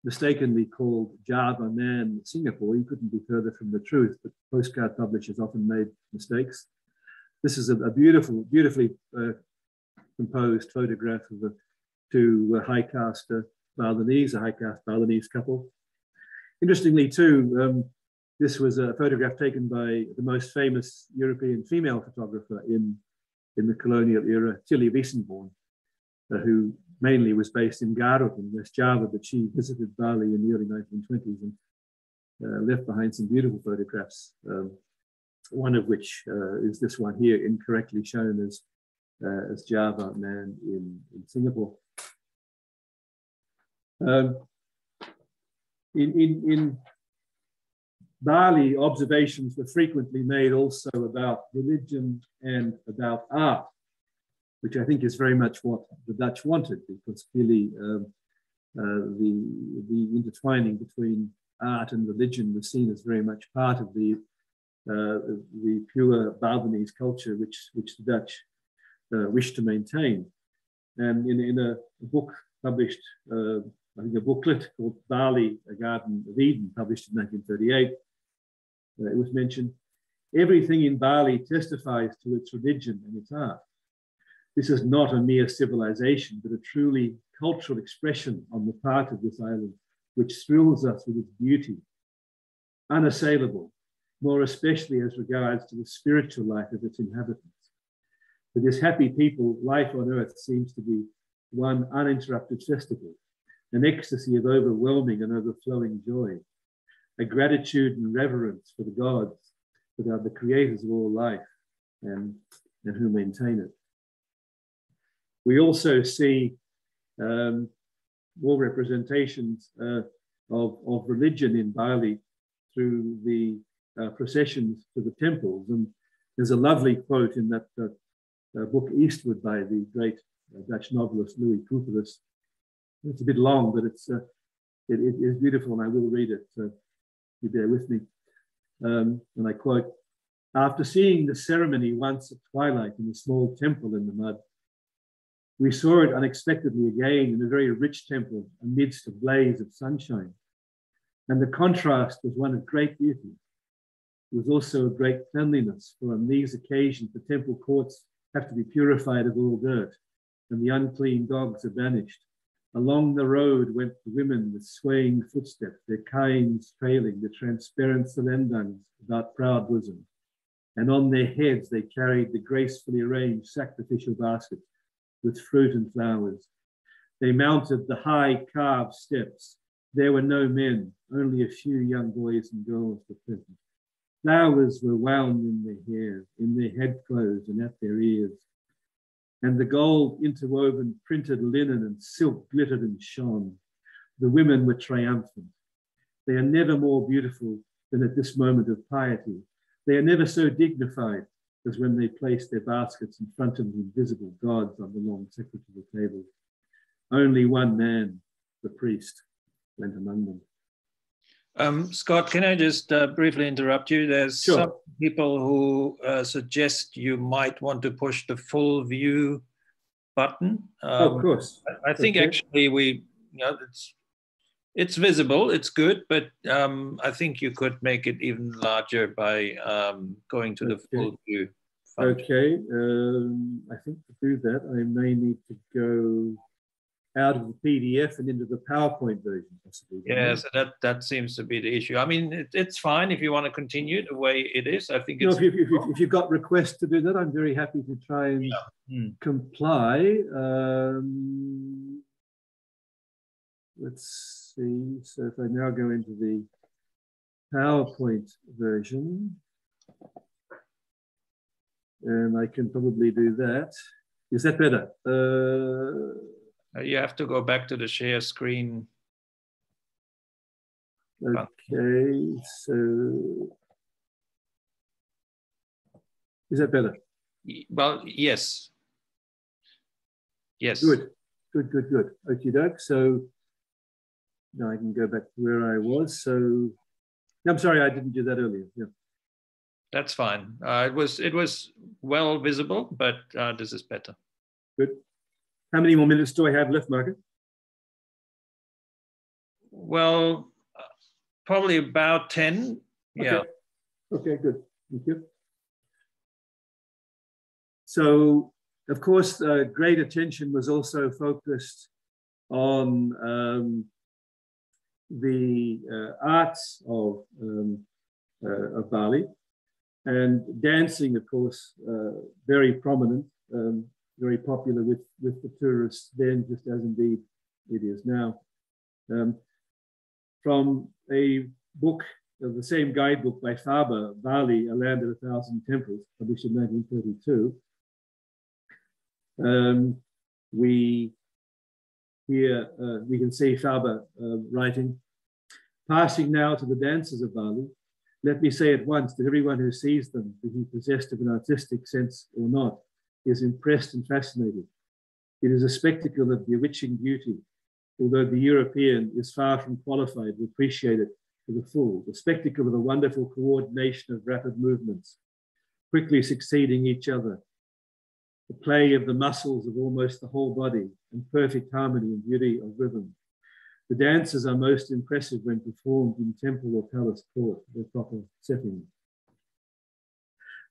mistakenly called Java Man Singapore. You couldn't be further from the truth, but postcard publishers often made mistakes. This is a, a beautiful, beautifully uh, composed photograph of the two uh, high caste uh, Balinese, a high caste Balinese couple. Interestingly too, um, this was a photograph taken by the most famous European female photographer in, in the colonial era, Tilly Wiesenborn, uh, who mainly was based in Garut in West Java, but she visited Bali in the early nineteen twenties and uh, left behind some beautiful photographs, um, one of which uh, is this one here, incorrectly shown as, uh, as Java Man in, in Singapore. Um, in, in, in Bali, observations were frequently made also about religion and about art, which I think is very much what the Dutch wanted, because clearly um, uh, the, the intertwining between art and religion was seen as very much part of the, uh, the pure Balinese culture, which, which the Dutch uh, wished to maintain. And in, in a book published, uh, I think a booklet called Bali, A Garden of Eden, published in nineteen thirty-eight, uh, it was mentioned, everything in Bali testifies to its religion and its art. This is not a mere civilization, but a truly cultural expression on the part of this island, which thrills us with its beauty, unassailable, more especially as regards to the spiritual life of its inhabitants. For this happy people, life on earth seems to be one uninterrupted festival, an ecstasy of overwhelming and overflowing joy, a gratitude and reverence for the gods, that are the creators of all life and, and who maintain it. We also see um, more representations uh, of, of religion in Bali through the uh, processions to the temples. And there's a lovely quote in that uh, uh, book Eastward by the great uh, Dutch novelist Louis Couperus. It's a bit long, but it's, uh, it, it is beautiful, and I will read it, so you bear with me. Um, and I quote, "After seeing the ceremony once at twilight in a small temple in the mud, we saw it unexpectedly again in a very rich temple amidst a blaze of sunshine. And the contrast was one of great beauty. It was also of great cleanliness, for on these occasions, the temple courts have to be purified of all dirt, and the unclean dogs are banished. Along the road went the women with swaying footsteps, their kains trailing, the transparent selendans about proud bosoms. And on their heads, they carried the gracefully arranged sacrificial baskets, with fruit and flowers. They mounted the high carved steps. There were no men, only a few young boys and girls were present. Flowers were wound in their hair, in their head clothes and at their ears. And the gold interwoven printed linen and silk glittered and shone. The women were triumphant. They are never more beautiful than at this moment of piety. They are never so dignified as when they placed their baskets in front of the invisible gods on the long sacrificial table. Only one man, the priest, went among them." Um, Scott, can I just uh, briefly interrupt you? There's sure. some people who uh, suggest you might want to push the full view button. Um, oh, of course. I, I think okay. actually we, you know, it's, it's visible, it's good, but um, I think you could make it even larger by um, going to okay. the full view function. Okay, um, I think to do that, I may need to go out of the P D F and into the PowerPoint version, possibly. Yeah, so that, that seems to be the issue. I mean, it, it's fine if you want to continue the way it is. I think it's... No, if, you, if, you, if you've got requests to do that, I'm very happy to try and yeah. mm. comply. Um, let's... See, so if I now go into the PowerPoint version, and I can probably do that. Is that better? Uh, you have to go back to the share screen. Okay, so Is that better? Well, yes. Yes. Good, good, good, good. Okie doke. So now I can go back to where I was. So no, I'm sorry, I didn't do that earlier. Yeah. That's fine. Uh, it was it was well visible, but uh, this is better. Good. How many more minutes do I have left, Margaret? Well, probably about ten. Okay. Yeah. Okay, good. Thank you. So, of course, uh, great attention was also focused on um, the uh, arts of, um, uh, of Bali, and dancing, of course, uh, very prominent, um, very popular with, with the tourists then, just as indeed it is now. Um, from a book of the same guidebook by Faber, Bali, A Land of a Thousand Temples, published in nineteen thirty-two, Um, we here uh, we can see Faber uh, writing, "Passing now to the dances of Bali, let me say at once that everyone who sees them, be he possessed of an artistic sense or not, is impressed and fascinated. It is a spectacle of bewitching beauty, although the European is far from qualified to appreciate it to the full. The spectacle of a wonderful coordination of rapid movements, quickly succeeding each other, the play of the muscles of almost the whole body, and perfect harmony and beauty of rhythm. The dances are most impressive when performed in temple or palace court, their proper setting."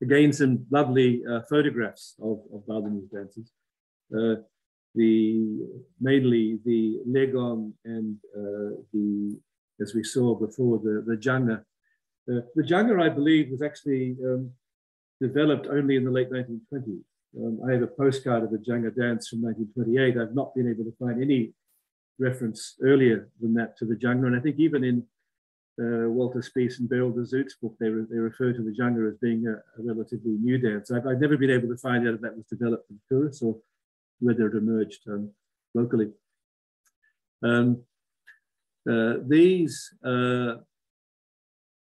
Again, some lovely uh, photographs of, of Balinese dances. Uh, the, mainly the legong and uh, the, as we saw before, the, the janga. Uh, the janga, I believe, was actually um, developed only in the late nineteen twenties. Um, I have a postcard of a Janga dance from nineteen twenty-eight. I've not been able to find any reference earlier than that to the Janga. And I think even in uh, Walter Spies and Beryl de Zoet's book, they, re they refer to the Janga as being a, a relatively new dance. I've, I've never been able to find out if that was developed from tourists or whether it emerged um, locally. Um, uh, these uh,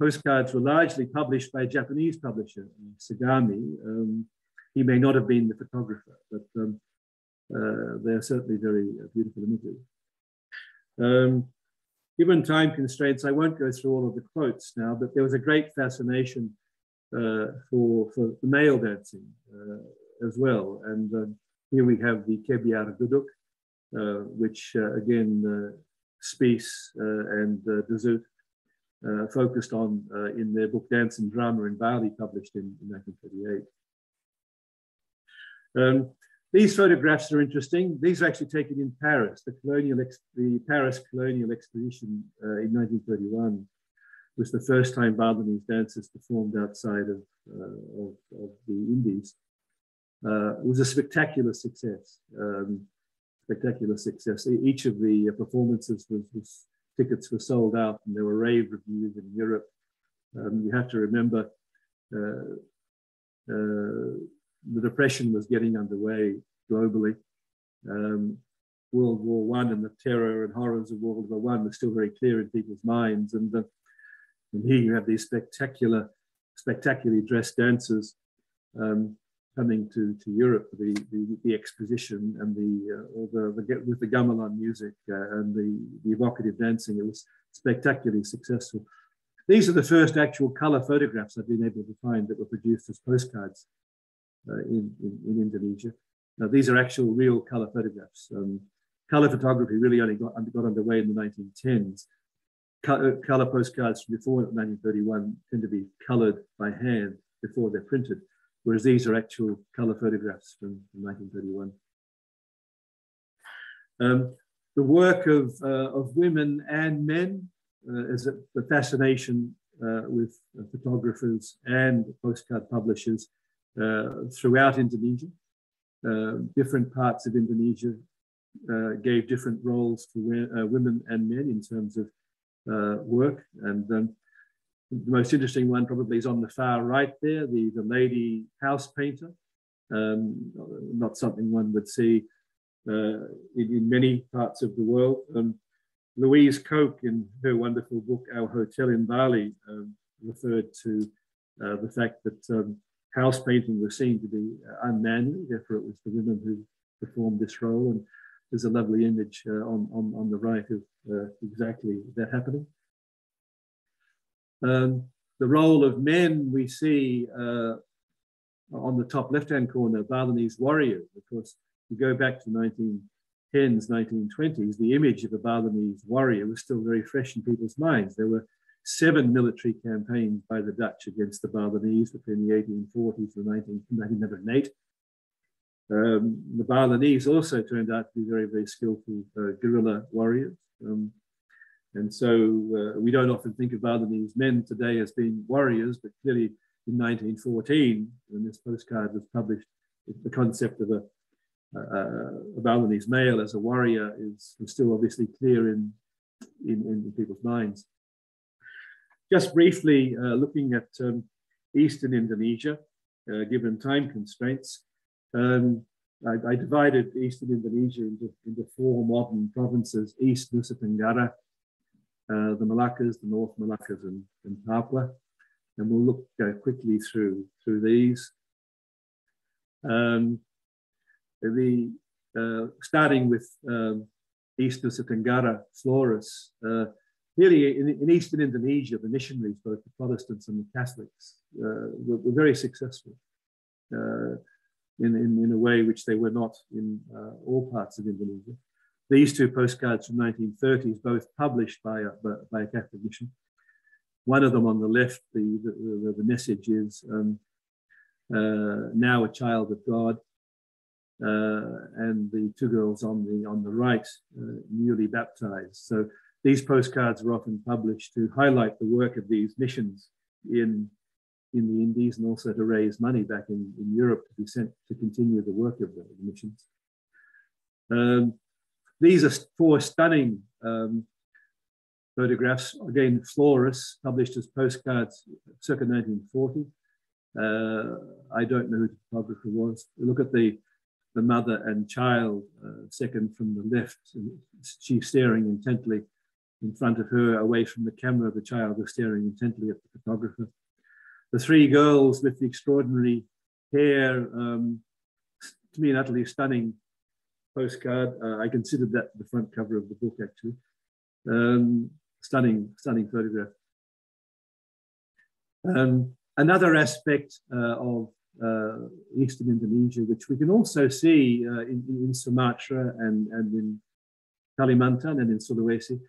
postcards were largely published by a Japanese publisher, Sagami. Um, He may not have been the photographer, but um, uh, they are certainly very uh, beautiful images. Um, given time constraints, I won't go through all of the quotes now, but there was a great fascination uh, for, for male dancing uh, as well. And um, here we have the Kebiar Duduk, uh, which uh, again, uh, Spies uh, and uh, de Zoet uh, focused on uh, in their book Dance and Drama in Bali, published in, in nineteen thirty-eight. Um, these photographs are interesting. These are actually taken in Paris, the, colonial ex the Paris Colonial Exposition uh, in nineteen thirty-one was the first time Balinese dancers performed outside of, uh, of, of the Indies. Uh, it was a spectacular success, um, spectacular success. Each of the performances, was, was tickets were sold out, and there were rave reviews in Europe. Um, you have to remember, uh, uh, the Depression was getting underway globally. Um, World War One and the terror and horrors of World War One were still very clear in people's minds. And, the, and here you have these spectacular, spectacularly dressed dancers um, coming to, to Europe, the, the, the exposition and the, uh, all the, the, with the gamelan music uh, and the, the evocative dancing. It was spectacularly successful. These are the first actual color photographs I've been able to find that were produced as postcards. Uh, in, in, in Indonesia. Now, these are actual real color photographs. Um, color photography really only got, got underway in the nineteen tens. Co color postcards from before nineteen thirty-one tend to be colored by hand before they're printed, whereas these are actual color photographs from, from nineteen thirty-one. Um, the work of, uh, of women and men uh, is a, the fascination uh, with uh, photographers and postcard publishers Uh, throughout Indonesia. Uh, different parts of Indonesia uh, gave different roles to uh, women and men in terms of uh, work. And um, the most interesting one probably is on the far right there, the, the lady house painter. Um, not something one would see uh, in, in many parts of the world. Um, Louise Koch, in her wonderful book, Our Hotel in Bali, um, referred to uh, the fact that um, house painting was seen to be uh, unmanly, therefore it was the women who performed this role. And there's a lovely image uh, on, on, on the right of uh, exactly that happening. Um, the role of men we see uh, on the top left-hand corner, Balinese warriors. Of course, you go back to the nineteen tens, nineteen twenties, the image of a Balinese warrior was still very fresh in people's minds. There were seven military campaigns by the Dutch against the Balinese between the eighteen forties and nineteen oh eight. Um, the Balinese also turned out to be very, very skillful uh, guerrilla warriors. Um, and so uh, we don't often think of Balinese men today as being warriors, but clearly in nineteen fourteen, when this postcard was published, the concept of a, uh, a Balinese male as a warrior is, is still obviously clear in, in, in people's minds. Just briefly uh, looking at um, Eastern Indonesia, uh, given time constraints, um, I, I divided Eastern Indonesia into, into four modern provinces: East Nusa Tenggara, uh, the Moluccas, the North Moluccas, and, and Papua. And we'll look uh, quickly through through these. Um, the uh, starting with um, East Nusa Tenggara, Flores. Uh, Really, in, in Eastern Indonesia, the missionaries, both the Protestants and the Catholics, uh, were, were very successful uh, in, in, in a way which they were not in uh, all parts of Indonesia. These two postcards from nineteen thirties, both published by a, by a Catholic mission. One of them on the left, the, the, the message is, um, uh, now a child of God. Uh, and the two girls on the, on the right, uh, newly baptized. So these postcards are often published to highlight the work of these missions in, in the Indies, and also to raise money back in, in Europe to be sent to continue the work of the, the missions. Um, these are four stunning um, photographs. Again, Flores, published as postcards circa nineteen forty. Uh, I don't know who the photographer was. Look at the the mother and child, uh, second from the left. She's staring intently. In front of her, away from the camera, the child was staring intently at the photographer. The three girls with the extraordinary hair, um, to me an utterly stunning postcard. Uh, I considered that the front cover of the book, actually. Um, stunning, stunning photograph. Um, another aspect uh, of uh, Eastern Indonesia, which we can also see uh, in, in Sumatra and, and in Kalimantan and in Sulawesi,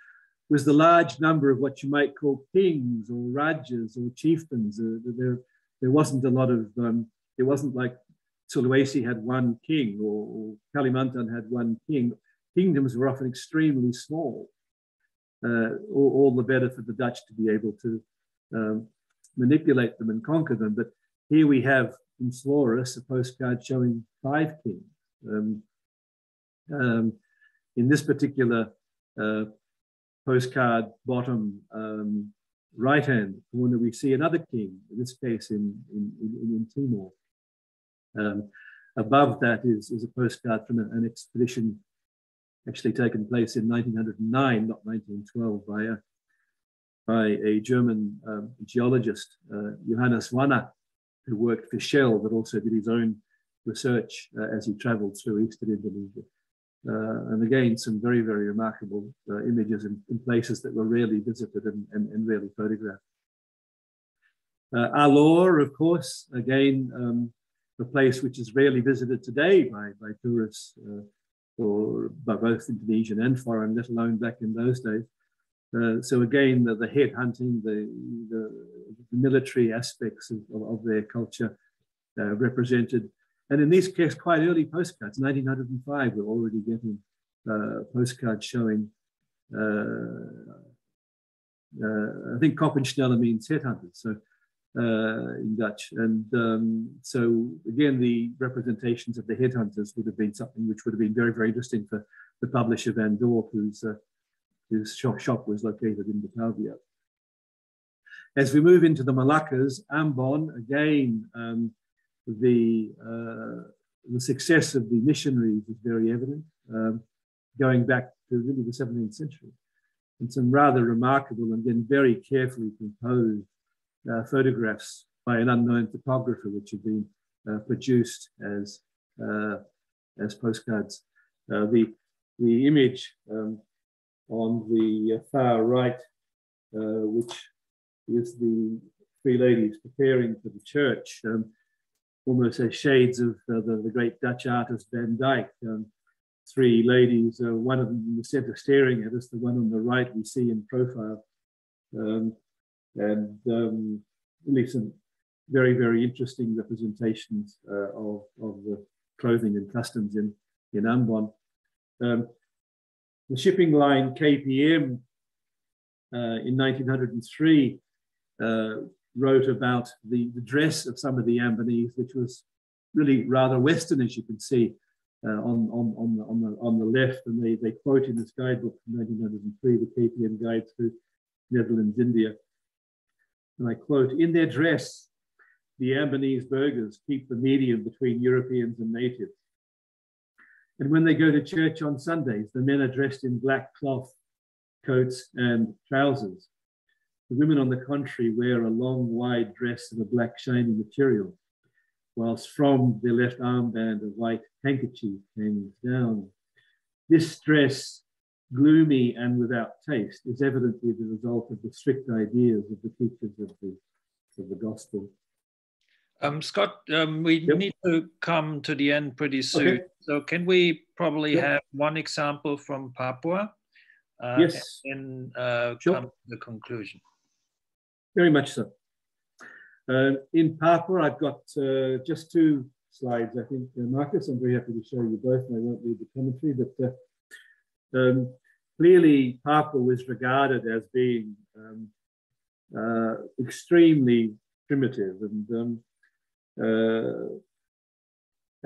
was the large number of what you might call kings or rajas or chieftains. Uh, there, there wasn't a lot of, um, it wasn't like Sulawesi had one king or, or Kalimantan had one king. Kingdoms were often extremely small, uh, all, all the better for the Dutch to be able to um, manipulate them and conquer them. But here we have in Flores a postcard showing five kings. Um, um, in this particular uh, postcard bottom um, right-hand corner, we see another king, in this case in, in, in, in Timor. Um, above that is, is a postcard from an expedition actually taken place in nineteen oh nine, not nineteen twelve, by a, by a German um, geologist, uh, Johannes Wanner, who worked for Shell, but also did his own research uh, as he traveled through Eastern Indonesia. Uh, and again, some very, very remarkable uh, images in, in places that were rarely visited and, and, and rarely photographed. Uh, Alor, of course, again, um, the place which is rarely visited today by, by tourists uh, or by both Indonesian and foreign, let alone back in those days. Uh, so again, the, the headhunting, the, the military aspects of, of their culture uh, represented. And in this case, quite early postcards, nineteen oh five, we're already getting uh, postcards showing, uh, uh, I think Koppensteller means headhunters, so uh, in Dutch. And um, so again, the representations of the headhunters would have been something which would have been very, very interesting for the publisher Van Dorp, whose, uh, whose shop, shop was located in Batavia. As we move into the Moluccas, Ambon, again, um, The, uh, the success of the missionaries is very evident, um, going back to really the seventeenth century. And some rather remarkable and then very carefully composed uh, photographs by an unknown photographer, which had been uh, produced as uh, as postcards. Uh, the the image um, on the far right, uh, which is the three ladies preparing for the church, um, almost as shades of uh, the, the great Dutch artist Van Dyck. Um, three ladies, uh, one of them in the center staring at us, the one on the right we see in profile. Um, and um, at least some very, very interesting representations uh, of, of the clothing and customs in, in Ambon. Um, the shipping line K P M uh, in nineteen oh three uh, wrote about the, the dress of some of the Ambonese, which was really rather Western, as you can see uh, on, on, on, the, on, the, on the left. And they, they quote in this guidebook from nineteen oh three, the K P M guide through Netherlands, India. And I quote, "In their dress, the Ambonese burghers keep the medium between Europeans and natives. And when they go to church on Sundays, the men are dressed in black cloth coats and trousers. The women, on the contrary, wear a long, wide dress of a black shiny material, whilst from their left armband a white handkerchief hangs down. This dress, gloomy and without taste, is evidently the result of the strict ideas of the teachers of the, of the gospel." Um, Scott, um, we yep. need to come to the end pretty soon. Okay. So can we probably yep. have one example from Papua? Uh, yes. And then uh, sure. come to the conclusion. Very much so. Uh, in Papua, I've got uh, just two slides, I think, uh, Marcus. I'm very happy to show you both, and I won't read the commentary, but uh, Um, clearly, Papua was regarded as being um, uh, extremely primitive, and um, uh,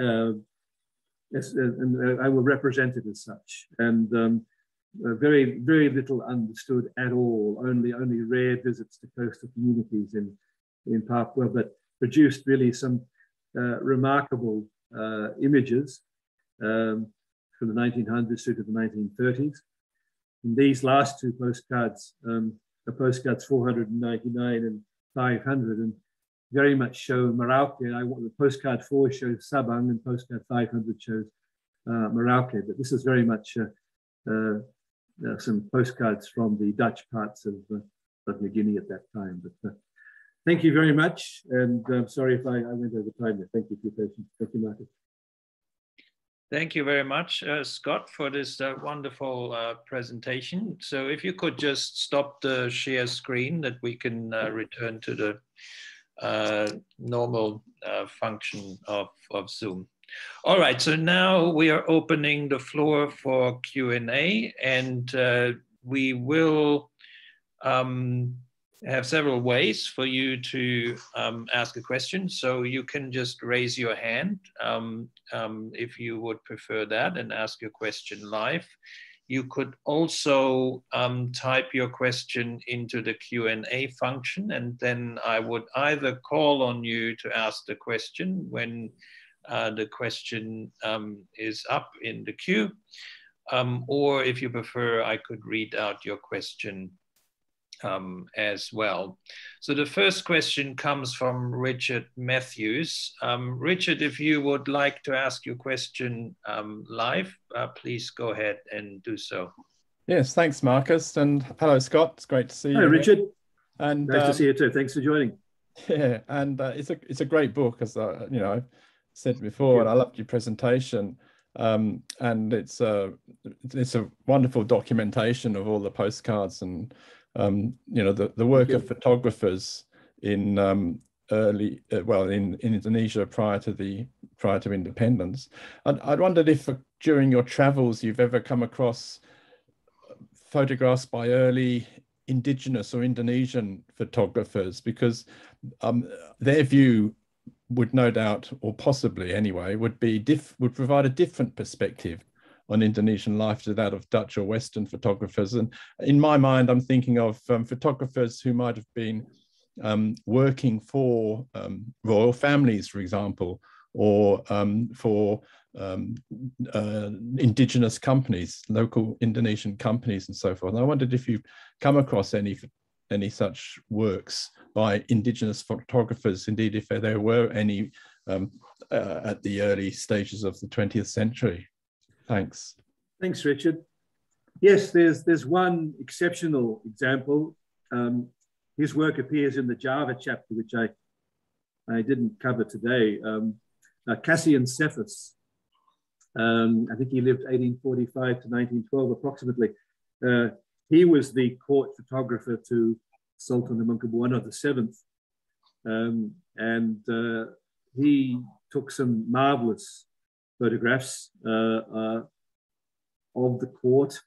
uh, as, and I will represent it as such. And um, uh, very, very little understood at all. Only, only rare visits to coastal communities in in Papua, but produced really some uh, remarkable uh, images. Um, From the nineteen hundreds through to the nineteen thirties. And these last two postcards, um, the postcards four hundred ninety-nine and five hundred, and very much show Merauke. And I want the postcard four shows Sabang, and postcard five hundred shows uh, Merauke. But this is very much uh, uh, uh, some postcards from the Dutch parts of, uh, of New Guinea at that time. But uh, thank you very much, and I'm sorry if I, I went over time there. Thank you for your patience. Thank you, Marcus. Thank you very much, uh, Scott, for this uh, wonderful uh, presentation. So if you could just stop the share screen that we can uh, return to the uh, normal uh, function of, of Zoom. All right, so now we are opening the floor for Q and A, and uh, we will um, have several ways for you to um, ask a question. So you can just raise your hand um, um, if you would prefer that and ask your question live. You could also um, type your question into the Q and A function, and then I would either call on you to ask the question when uh, the question um, is up in the queue, um, or if you prefer, I could read out your question Um, as well. So the first question comes from Richard Matthews. Um, Richard, if you would like to ask your question um, live, uh, please go ahead and do so. Yes, thanks, Marcus, and hello, Scott. It's great to see you. Hi, Richard. And nice um, to see you too. Thanks for joining. Yeah, and uh, it's a it's a great book, as uh, you know, I've said before, yeah. and I loved your presentation. Um, and it's a it's a wonderful documentation of all the postcards and. Um, you know, the, the work of photographers in um, early, uh, well, in, in Indonesia prior to the prior to independence. I'd, I'd wondered if uh, during your travels you've ever come across photographs by early indigenous or Indonesian photographers, because um, their view would no doubt, or possibly anyway, would be diff would provide a different perspective on Indonesian life to that of Dutch or Western photographers. And in my mind, I'm thinking of um, photographers who might have been um, working for um, royal families, for example, or um, for um, uh, indigenous companies, local Indonesian companies and so forth. And I wondered if you've come across any any such works by indigenous photographers. Indeed, if there were any um, uh, at the early stages of the twentieth century. Thanks. Thanks, Richard. Yes, there's, there's one exceptional example. Um, his work appears in the Java chapter, which I, I didn't cover today. Um, uh, Kassian Céphas. Um, I think he lived eighteen forty-five to nineteen twelve, approximately. Uh, he was the court photographer to Sultan Hamengkubuwono the seventh. Um, and uh, he took some marvelous photographs uh, uh, of the court.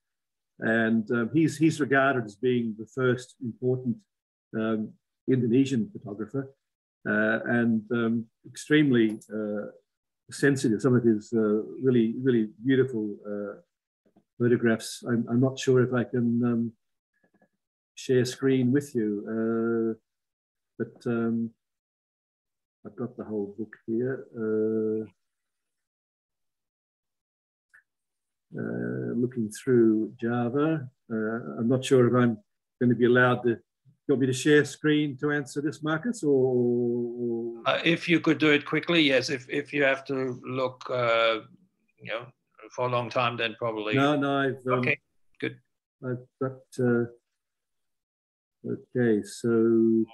And um, he's, he's regarded as being the first important um, Indonesian photographer, uh, and um, extremely uh, sensitive. Some of his uh, really, really beautiful uh, photographs. I'm, I'm not sure if I can um, share screen with you, uh, but um, I've got the whole book here. Uh, uh, looking through Java. Uh, I'm not sure if I'm going to be allowed to. You want me to share screen to answer this, Marcus, or? Uh, if you could do it quickly, yes. If, if you have to look, uh, you know, for a long time, then probably. No, no, I've. Um, okay, good. I've got, uh, okay, so.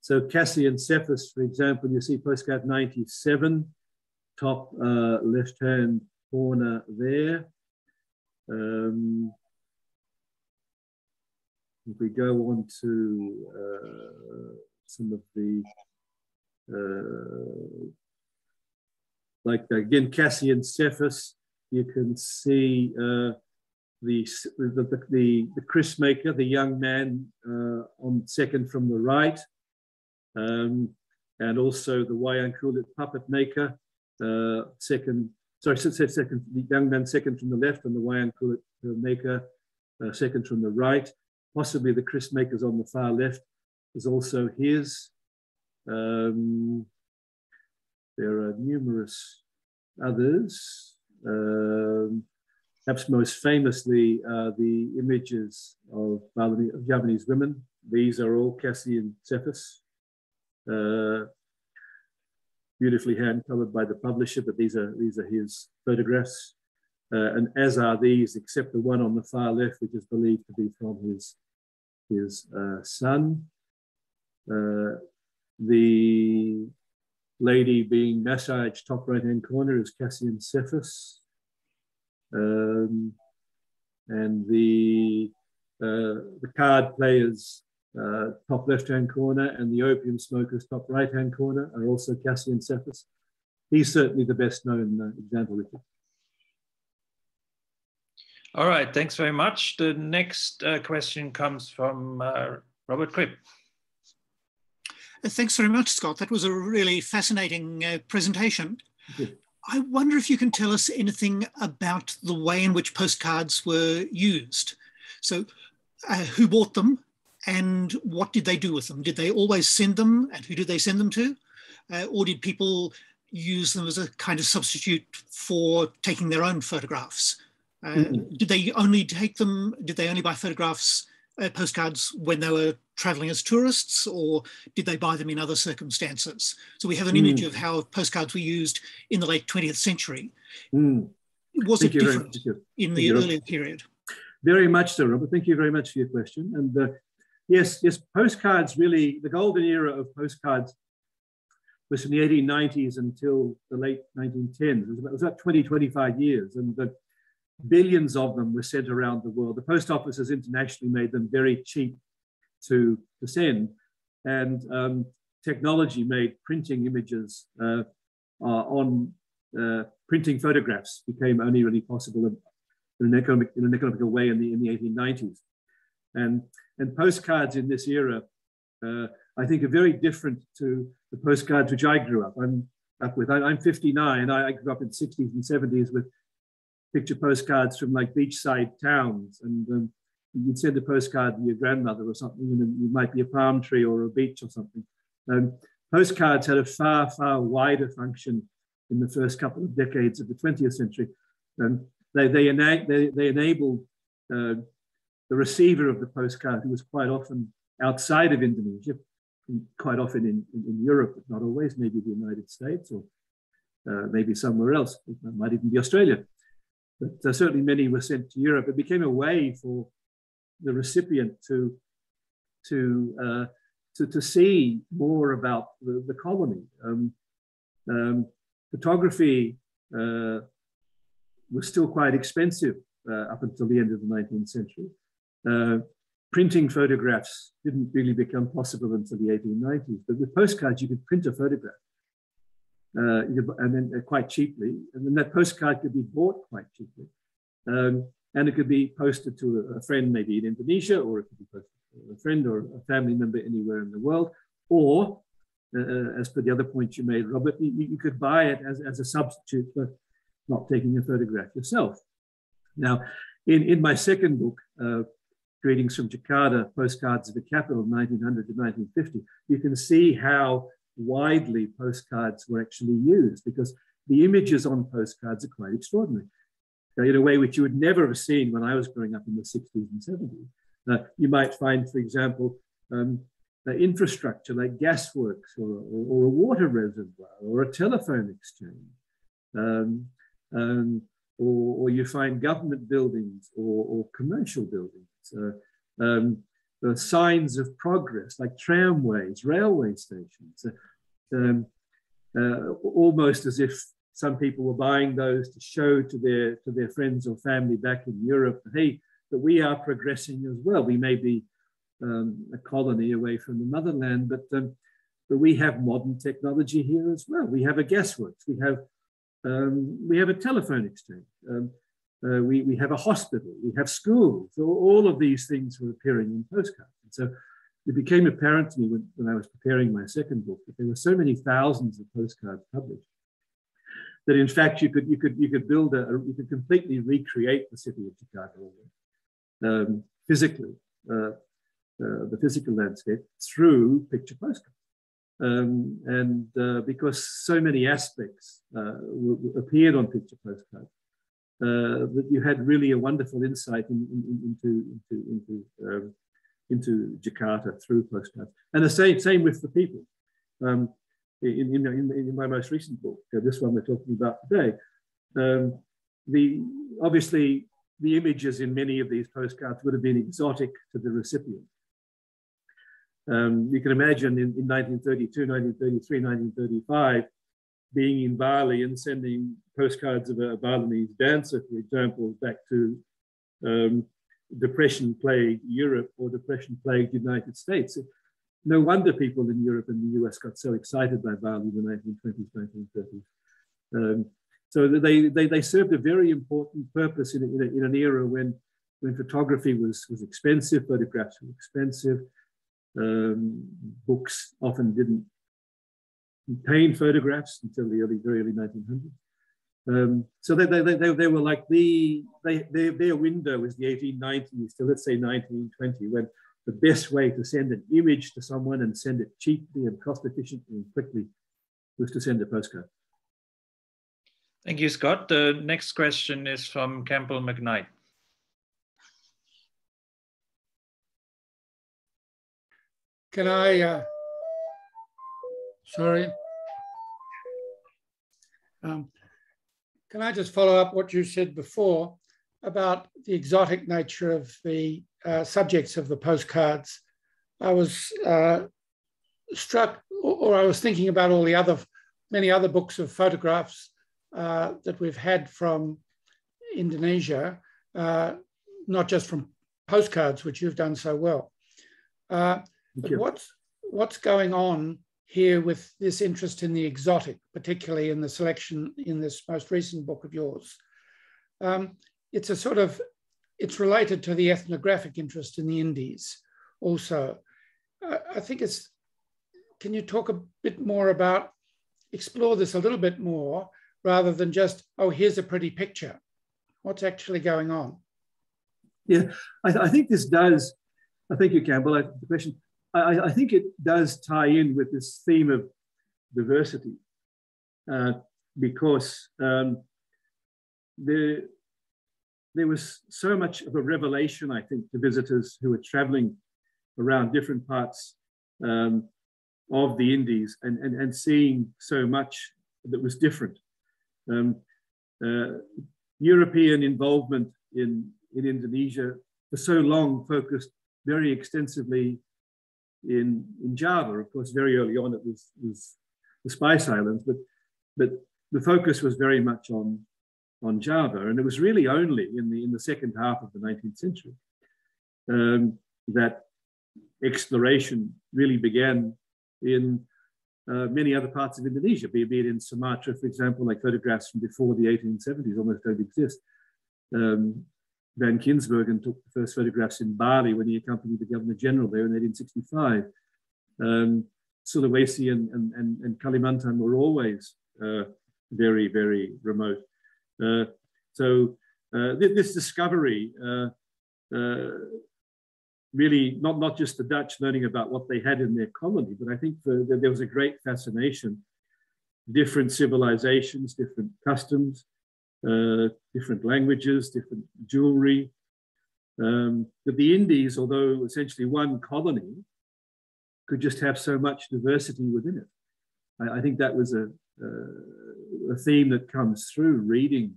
So Kassian Céphas, for example, you see postcard ninety-seven, top uh, left-hand corner there. Um, If we go on to uh, some of the, uh, like again, Kassian Céphas, you can see uh, the, the, the, the Chris maker, the young man uh, on second from the right, um, and also the Wayang Kulit puppet maker, uh, second, sorry, second, the young man second from the left, and the Wayang Kulit maker uh, second from the right. Possibly the Chris makers on the far left is also his. Um, there are numerous others. Um, perhaps most famously, uh, the images of, Balinese, of Javanese women. These are all Kassian Céphas. Uh, beautifully hand colored by the publisher, but these are, these are his photographs. Uh, and as are these, except the one on the far left, which is believed to be from his, his uh, son. Uh, the lady being massaged, top right-hand corner, is Kassian Céphas. Um, and the, uh, the card players, uh, top left-hand corner, and the opium smokers, top right-hand corner, are also Kassian Céphas. He's certainly the best-known uh, example of it. All right, thanks very much. The next uh, question comes from uh, Robert Cribb. Thanks very much, Scott. That was a really fascinating uh, presentation. Okay. I wonder if you can tell us anything about the way in which postcards were used. So uh, who bought them and what did they do with them? Did they always send them, and who did they send them to? Uh, or did people use them as a kind of substitute for taking their own photographs? Uh, mm-hmm. Did they only take them, did they only buy photographs, uh, postcards when they were traveling as tourists, or did they buy them in other circumstances? So we have an mm. image of how postcards were used in the late twentieth century. Mm. Was Thank it different in the earlier period? Very much so, Robert. Thank you very much for your question. And uh, yes, yes, postcards really, the golden era of postcards was from the eighteen nineties until the late nineteen tens. It was about, it was about twenty, twenty-five years. And the billions of them were sent around the world. The post offices internationally made them very cheap to, to send. And um, technology made printing images uh, uh, on uh, printing photographs became only really possible in, in, an, economic, in an economical way in the, in the eighteen nineties. And, and postcards in this era, uh, I think, are very different to the postcards which I grew up, I'm, up with. I, I'm fifty-nine. I, I grew up in the sixties and seventies with picture postcards from like beachside towns, and um, you'd send a postcard to your grandmother or something, and it might be a palm tree or a beach or something. Um, postcards had a far, far wider function in the first couple of decades of the twentieth century. Um, they, they, ena they, they enabled uh, the receiver of the postcard, who was quite often outside of Indonesia, quite often in, in, in Europe, but not always, maybe the United States, or uh, maybe somewhere else, it might even be Australia. But uh, certainly many were sent to Europe. It became a way for the recipient to, to, uh, to, to see more about the, the colony. Um, um, photography uh, was still quite expensive uh, up until the end of the nineteenth century. Uh, printing photographs didn't really become possible until the eighteen nineties, but with postcards, you could print a photograph uh, and then uh, quite cheaply, and then that postcard could be bought quite cheaply. Um, and it could be posted to a friend, maybe in Indonesia, or it could be posted to a friend or a family member anywhere in the world, or Uh, as per the other point you made, Robert, you, you could buy it as, as a substitute for not taking a photograph yourself. Now, in, in my second book, uh, Greetings from Jakarta, Postcards of the Capital, nineteen hundred to nineteen fifty, you can see how widely postcards were actually used, because the images on postcards are quite extraordinary. Now, in a way which you would never have seen when I was growing up in the sixties and seventies. Uh, you might find, for example, um, Uh, infrastructure like gasworks or, or, or a water reservoir or a telephone exchange, um, um, or, or you find government buildings or, or commercial buildings, uh, um, the signs of progress like tramways, railway stations, uh, um, uh, almost as if some people were buying those to show to their to their friends or family back in Europe, hey, that we are progressing as well. We may be Um, a colony away from the motherland, but, um, but we have modern technology here as well. We have a gasworks, we have um, we have a telephone exchange, um, uh, we, we have a hospital, we have schools. So all of these things were appearing in postcards. And so it became apparent to me when, when I was preparing my second book that there were so many thousands of postcards published that in fact you could you could you could build a, a you could completely recreate the city of Jakarta um, physically. Uh, Uh, the physical landscape through picture postcards. Um, and uh, because so many aspects uh, appeared on picture postcards, uh, that you had really a wonderful insight in, in, into, into, into, um, into Jakarta through postcards. And the same, same with the people. Um, in, in, in, in my most recent book, uh, this one we're talking about today, um, the, obviously the images in many of these postcards would have been exotic to the recipient. Um, you can imagine in, in nineteen thirty-two, nineteen thirty-three, nineteen thirty-five, being in Bali and sending postcards of a Balinese dancer, for example, back to um, Depression-plagued Europe or Depression-plagued United States. No wonder people in Europe and the U S got so excited by Bali in the nineteen twenties, nineteen thirties. Um, so they, they, they served a very important purpose in, a, in, a, in an era when, when photography was, was expensive, photographs were expensive. Um, books often didn't contain photographs until the early, very early nineteen hundreds. Um, so they, they, they, they were like the, they, they, their window was the eighteen nineties to let's say nineteen twenty, when the best way to send an image to someone and send it cheaply and cost efficiently and quickly was to send a postcard. Thank you, Scott. The next question is from Campbell McKnight. Can I, uh, sorry. Um, can I just follow up what you said before about the exotic nature of the uh, subjects of the postcards? I was uh, struck, or, or I was thinking about all the other, many other books of photographs uh, that we've had from Indonesia, uh, not just from postcards, which you've done so well. Uh, But what's, what's going on here with this interest in the exotic, particularly in the selection in this most recent book of yours? Um, it's a sort of, it's related to the ethnographic interest in the Indies also. Uh, I think it's, can you talk a bit more about, explore this a little bit more rather than just, oh, here's a pretty picture. What's actually going on? Yeah, I, th I think this does, I thank you, Campbell, I, the question. I, I think it does tie in with this theme of diversity, uh, because um, the there was so much of a revelation, I think, to visitors who were traveling around different parts um, of the Indies and, and, and seeing so much that was different. Um, uh, European involvement in, in Indonesia for so long focused very extensively in, in Java. Of course, very early on it was, was the Spice Islands, but, but the focus was very much on on Java, and it was really only in the, in the second half of the nineteenth century um, that exploration really began in uh, many other parts of Indonesia, be it in Sumatra, for example, like photographs from before the eighteen seventies almost don't exist. Um, Van Kinsbergen took the first photographs in Bali when he accompanied the Governor General there in eighteen sixty-five. Um, Sulawesi and, and, and, and Kalimantan were always uh, very, very remote. Uh, so uh, th this discovery, uh, uh, really not, not just the Dutch learning about what they had in their colony, but I think for, there was a great fascination, different civilizations, different customs, uh, different languages, different jewelry. Um, that the Indies, although essentially one colony, could just have so much diversity within it. I, I think that was a... Uh, a theme that comes through reading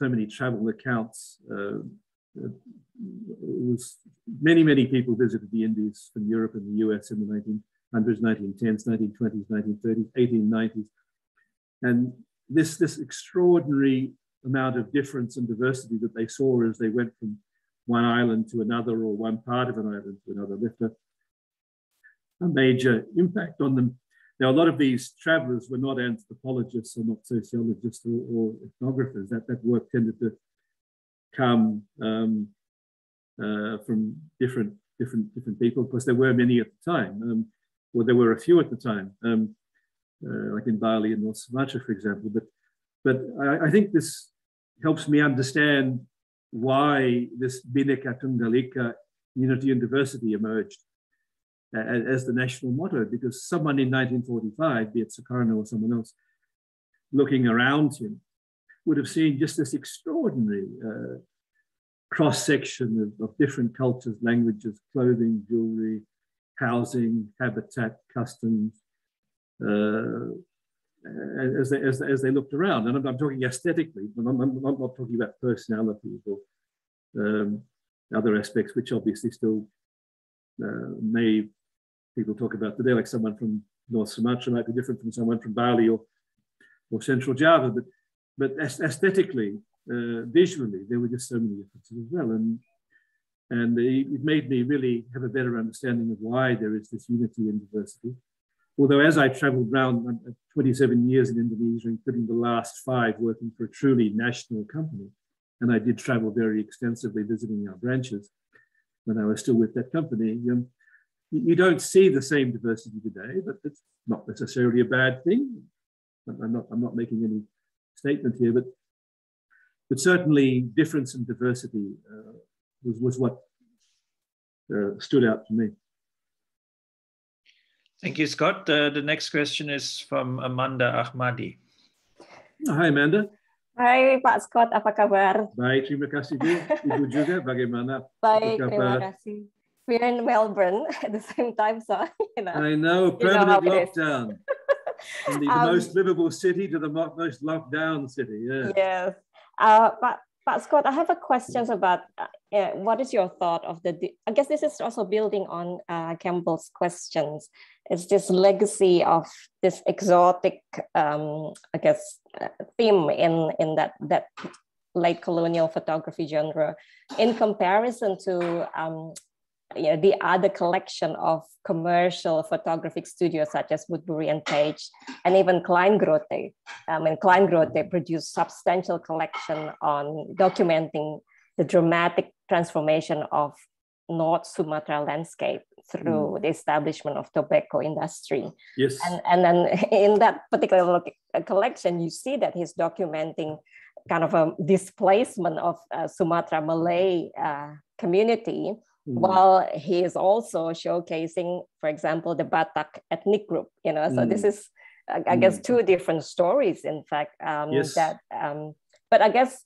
so many travel accounts. Uh, it was many, many people visited the Indies from Europe and the U S in the nineteen hundreds, nineteen tens, nineteen twenties, nineteen thirties, eighteen nineties. And this, this extraordinary amount of difference and diversity that they saw as they went from one island to another or one part of an island to another left a major impact on them. Now, a lot of these travelers were not anthropologists or not sociologists or, or ethnographers. That, that work tended to come um, uh, from different, different, different people, because there were many at the time. Um, well, there were a few at the time, um, uh, like in Bali and North Sumatra, for example. But, but I, I think this helps me understand why this Bhinneka Tunggal Ika, unity and diversity, emerged as the national motto, because someone in nineteen forty-five, be it Sukarno or someone else, looking around him, would have seen just this extraordinary uh, cross-section of, of different cultures, languages, clothing, jewelry, housing, habitat, customs, uh, as, they, as, as they looked around. And I'm, I'm talking aesthetically, but I'm, I'm, I'm not talking about personalities or um, other aspects, which obviously still uh, may people talk about today, like someone from North Sumatra might be different from someone from Bali or, or Central Java, but, but aesthetically, uh, visually, there were just so many differences as well. And, and it made me really have a better understanding of why there is this unity in diversity. Although as I traveled around twenty-seven years in Indonesia, including the last five working for a truly national company, and I did travel very extensively visiting our branches when I was still with that company, um, you don't see the same diversity today, but it's not necessarily a bad thing. I'm not, I'm not making any statement here, but, but certainly difference and diversity uh, was, was what uh, stood out to me. Thank you, Scott. Uh, the next question is from Amanda Ahmadi. Hi, Amanda. Hai Pak Scott, apa kabar? Baik, terima kasih Bu. Ibu juga bagaimana? Baik, terima kasih. We're in Melbourne at the same time, so you know. I know, permanent lockdown. From the um, most livable city to the most locked down city. Yeah. Yes. Uh, Pak Pak Scott, I have a question about uh, what is your thought of the? I guess this is also building on uh, Campbell's questions. It's this legacy of this exotic, um, I guess, uh, theme in, in that, that late colonial photography genre in comparison to um, you know, the other collection of commercial photographic studios such as Woodbury and Page, and even Kleingrothe. Um, and Kleingrothe produced substantial collection on documenting the dramatic transformation of North Sumatra landscape through mm. the establishment of tobacco industry. Yes. And, and then in that particular collection, you see that he's documenting kind of a displacement of uh, Sumatra Malay uh, community, mm. while he is also showcasing, for example, the Batak ethnic group, you know, so mm. this is, I, I guess, mm. two different stories, in fact, um, yes. that, um, but I guess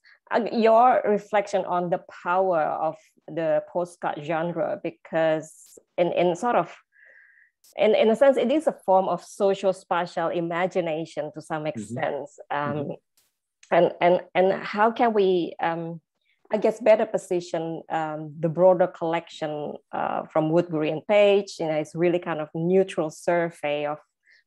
your reflection on the power of the postcard genre, because in, in sort of, in, in a sense, it is a form of social spatial imagination to some extent. Mm-hmm. Um, mm-hmm. and, and, and how can we, um, I guess, better position um, the broader collection uh, from Woodbury and Page? You know, it's really kind of neutral survey of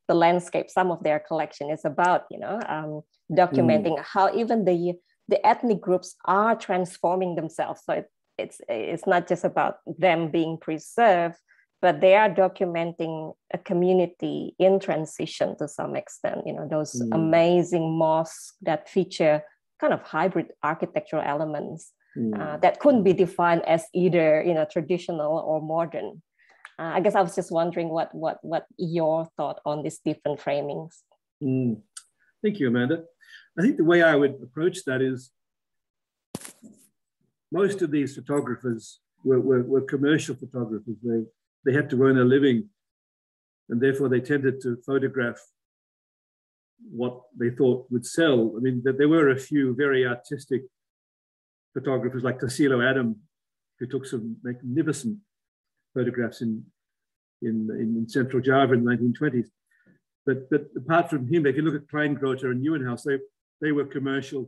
the landscape. Some of their collection is about, you know, um, documenting mm. how even the the ethnic groups are transforming themselves. So it, it's it's not just about them being preserved, but they are documenting a community in transition to some extent. You know, those mm. amazing mosques that feature kind of hybrid architectural elements mm. uh, that couldn't be defined as either, you know, traditional or modern. Uh, I guess I was just wondering what what what your thought on these different framings. Mm. Thank you, Amanda. I think the way I would approach that is, most of these photographers were were, were commercial photographers. They they had to earn a living, and therefore they tended to photograph what they thought would sell. I mean, there were a few very artistic photographers like Tassilo Adam, who took some magnificent photographs in, in, in Central Java in the nineteen twenties. But, but apart from him, if you look at Kleingrothe and Nieuwenhuis, they, they were commercial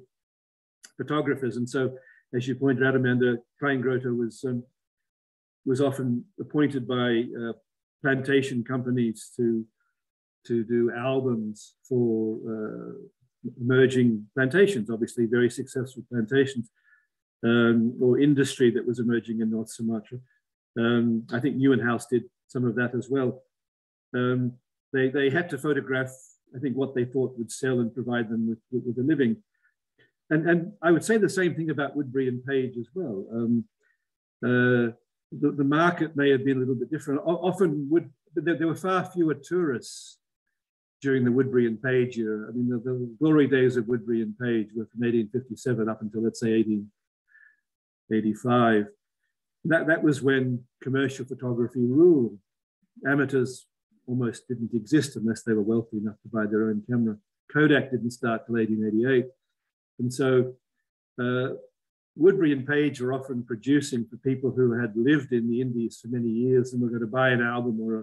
photographers. And so, as you pointed out, Amanda, Kleingrothe was, um, was often appointed by uh, plantation companies to to do albums for uh, emerging plantations, obviously very successful plantations, um, or industry that was emerging in North Sumatra. Um, I think Nieuwenhuis did some of that as well. Um, they, they had to photograph, I think, what they thought would sell and provide them with, with, with a living. And, and I would say the same thing about Woodbury and Page as well. Um, uh, the, the market may have been a little bit different. O often would, there, there were far fewer tourists during the Woodbury and Page era. I mean, the, the glory days of Woodbury and Page were from eighteen fifty-seven up until, let's say, eighteen eighty-five. That, that was when commercial photography ruled. Amateurs almost didn't exist unless they were wealthy enough to buy their own camera. Kodak didn't start till eighteen eighty-eight. And so uh, Woodbury and Page were often producing for people who had lived in the Indies for many years and were going to buy an album or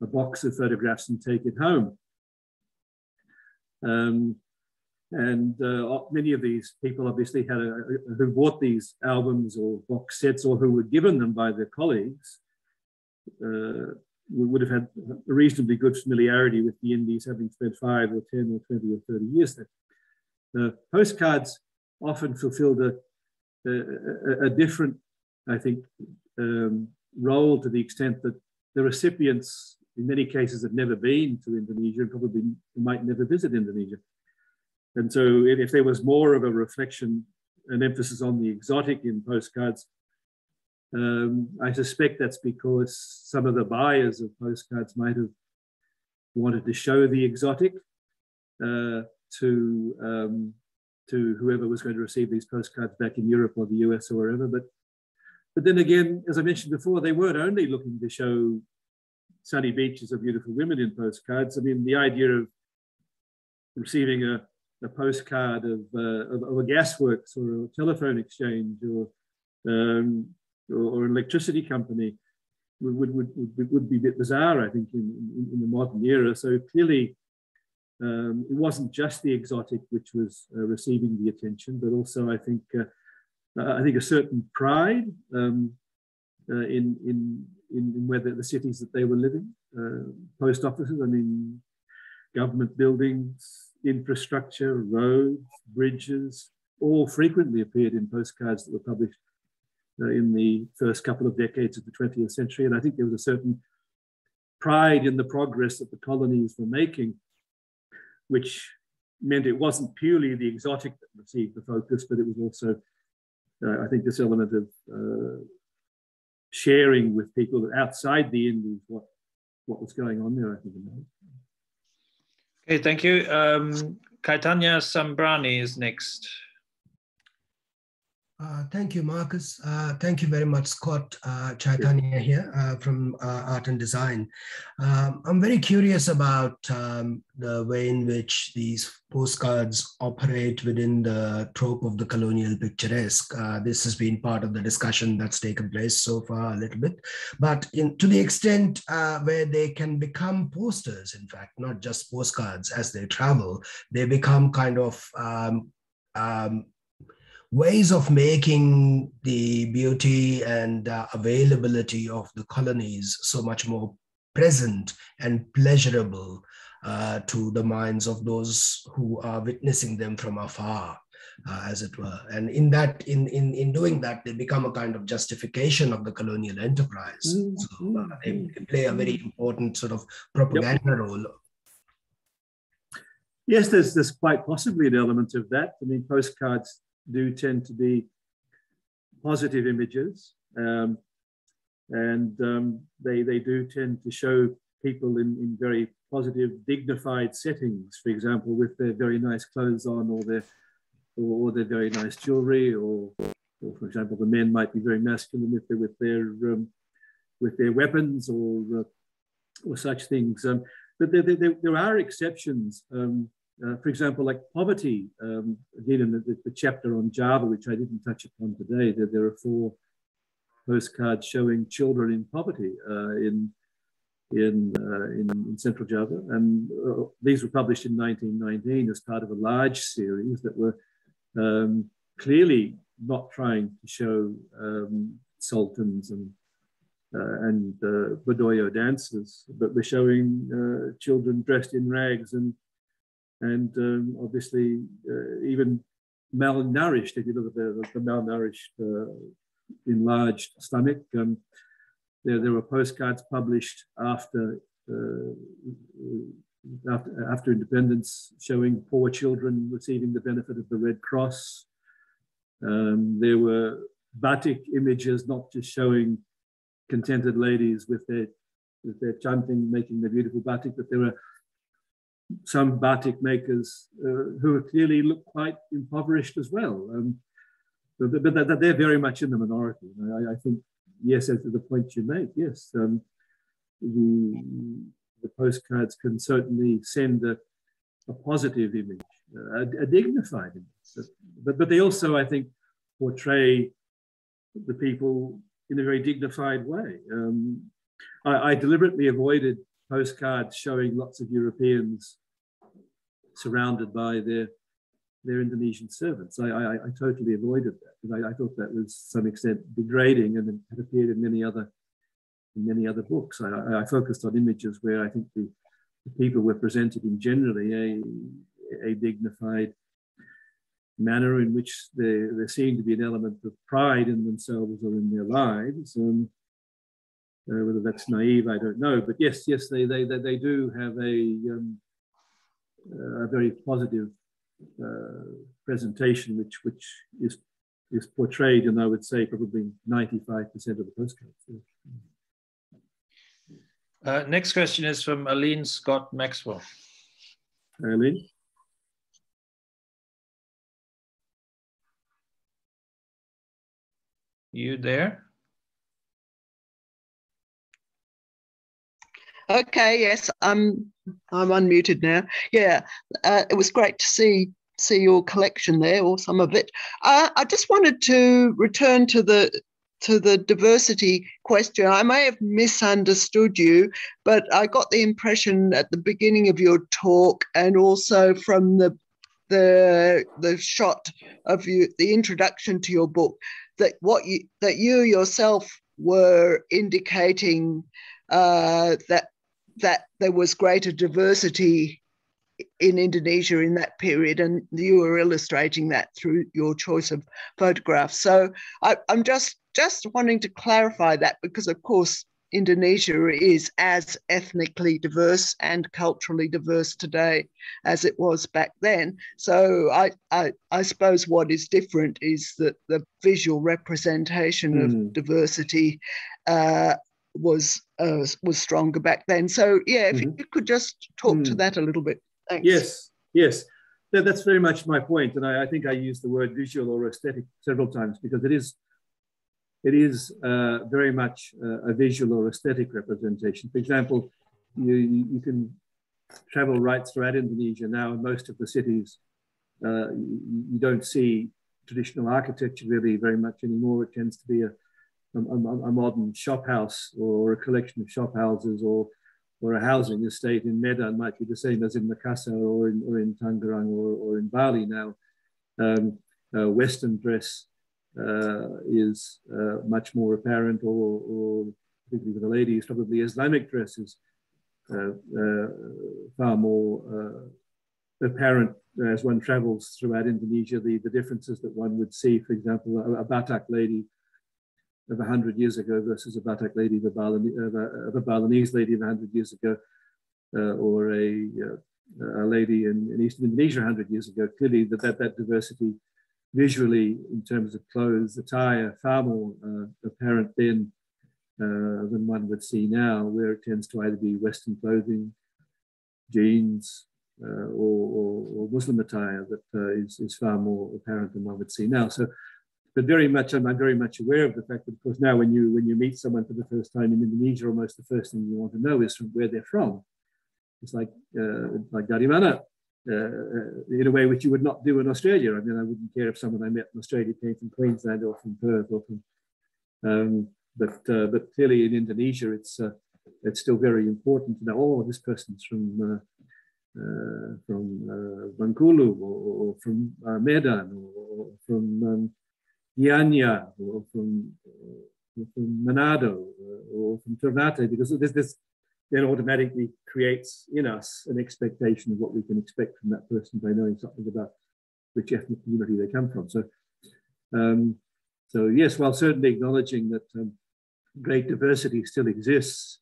a, a box of photographs and take it home. Um, and uh, many of these people obviously had a, a, who bought these albums or box sets, or who were given them by their colleagues, uh, would have had a reasonably good familiarity with the Indies, having spent five or ten or twenty or thirty years there. Uh, postcards often fulfilled a, a, a different, I think, um, role, to the extent that the recipients in many cases have never been to Indonesia and probably might never visit Indonesia. And so if there was more of a reflection, an emphasis on the exotic in postcards, um, I suspect that's because some of the buyers of postcards might have wanted to show the exotic uh, to, um, to whoever was going to receive these postcards back in Europe or the U S or wherever. But, but then again, as I mentioned before, they weren't only looking to show sunny beaches of beautiful women in postcards. I mean, the idea of receiving a, a postcard of, uh, of, of a gasworks or a telephone exchange or, um, or, or an electricity company would, would, would, would be a bit bizarre, I think, in, in, in the modern era. So clearly, um, it wasn't just the exotic which was uh, receiving the attention, but also, I think, uh, I think a certain pride um, uh, in, in in whether the cities that they were living, uh, post offices, I mean, government buildings, infrastructure, roads, bridges, all frequently appeared in postcards that were published uh, in the first couple of decades of the twentieth century. And I think there was a certain pride in the progress that the colonies were making, which meant it wasn't purely the exotic that received the focus, but it was also, uh, I think, this element of uh, sharing with people outside the Indies what, what was going on there, I think. Okay, thank you. Um, Caitanya Sambrani is next. Uh, thank you, Marcus. Uh, thank you very much, Scott. Uh, Chaitanya here uh, from uh, Art and Design. Um, I'm very curious about um, the way in which these postcards operate within the trope of the colonial picturesque. Uh, this has been part of the discussion that's taken place so far a little bit, but in, to the extent uh, where they can become posters, in fact, not just postcards, as they travel, they become kind of um, um, ways of making the beauty and uh, availability of the colonies so much more present and pleasurable uh, to the minds of those who are witnessing them from afar, uh, as it were. And in that, in, in, in doing that, they become a kind of justification of the colonial enterprise. Mm-hmm. So uh, they, they play a very important sort of propaganda yep. role. Yes, there's, there's quite possibly an element of that. I mean, postcards do tend to be positive images, um, and um, they, they do tend to show people in, in very positive, dignified settings, for example, with their very nice clothes on, or their, or their very nice jewelry, or, or for example, the men might be very masculine if they're with their, um, with their weapons or, uh, or such things. Um, but there, there, there are exceptions. Um, Uh, for example, like poverty, um, again, in the, the chapter on Java, which I didn't touch upon today, that there are four postcards showing children in poverty uh, in, in, uh, in, in Central Java. And uh, these were published in nineteen nineteen as part of a large series that were um, clearly not trying to show um, sultans and Uh, and uh, Badoyo dances, but we're showing uh, children dressed in rags and And um, obviously, uh, even malnourished, if you look at the, the malnourished, uh, enlarged stomach, um, there, there were postcards published after, uh, after, after independence showing poor children receiving the benefit of the Red Cross. Um, there were batik images, not just showing contented ladies with their, with their chanting, making the beautiful batik, but there were some batik makers uh, who clearly look quite impoverished as well. Um, but but they're very much in the minority. I, I think, yes, as to the point you make, yes, um, the, the postcards can certainly send a, a positive image, a, a dignified image. But, but they also, I think, portray the people in a very dignified way. Um, I, I deliberately avoided postcards showing lots of Europeans surrounded by their, their Indonesian servants. I, I, I totally avoided that, because I, I thought that was to some extent degrading, and it appeared in many other, in many other books. I, I focused on images where I think the, the people were presented in generally a, a dignified manner in which there, there seemed to be an element of pride in themselves or in their lives. Um, Uh, whether that's naive, I don't know. But yes, yes, they they they, they do have a um, a very positive uh, presentation, which which is is portrayed, and I would say probably ninety-five percent of the postcards. Uh, next question is from Aline Scott Maxwell. Aline. You there? Okay, yes, I'm I'm unmuted now. Yeah, uh, it was great to see see your collection there, or some of it. Uh, I just wanted to return to the to the diversity question. I may have misunderstood you, but I got the impression at the beginning of your talk, and also from the the the shot of you, the introduction to your book, that what you that you yourself were indicating uh, that. that there was greater diversity in Indonesia in that period, and you were illustrating that through your choice of photographs. So I, I'm just, just wanting to clarify that, because of course Indonesia is as ethnically diverse and culturally diverse today as it was back then. So I, I, I suppose what is different is that the visual representation mm. of diversity uh, was uh, was stronger back then. So yeah, if mm-hmm. you could just talk mm. to that a little bit. Thanks. Yes, yes. that's very much my point. And I, I think I used the word visual or aesthetic several times because it is, it is uh, very much uh, a visual or aesthetic representation. For example, you, you can travel right throughout Indonesia now, and most of the cities, uh, you don't see traditional architecture really very much anymore. It tends to be a, a, a modern shop house or a collection of shop houses, or or a housing estate in Medan might be the same as in Makassar or in, or in Tangerang or, or in Bali now. Um, uh, Western dress uh, is uh, much more apparent, or, or particularly for the ladies, probably Islamic dress is uh, uh, far more uh, apparent as one travels throughout Indonesia. The, the differences that one would see, for example, a, a Batak lady of a hundred years ago versus a Batak lady, of a, Balinese, of a, of a Balinese lady of a hundred years ago, uh, or a, uh, a lady in, in Eastern Indonesia a hundred years ago. Clearly, that, that that diversity, visually in terms of clothes, attire, far more uh, apparent then uh, than one would see now, where it tends to either be Western clothing, jeans, uh, or, or, or Muslim attire that uh, is, is far more apparent than one would see now. So. But very much, I'm very much aware of the fact that, of course, now when you when you meet someone for the first time in Indonesia, almost the first thing you want to know is from where they're from. It's like uh, like dari mana, uh, in a way which you would not do in Australia. I mean, I wouldn't care if someone I met in Australia came from Queensland or from Perth or from. Um, but uh, but clearly in Indonesia, it's uh, it's still very important to know. Oh, this person's from uh, uh, from uh, Bengkulu, or, or from uh, Medan, or, or from. Um, Yanya, or from, uh, from Manado, uh, or from Ternate, because this, this then automatically creates in us an expectation of what we can expect from that person by knowing something about which ethnic community they come from. So, um, so yes, while certainly acknowledging that um, great diversity still exists,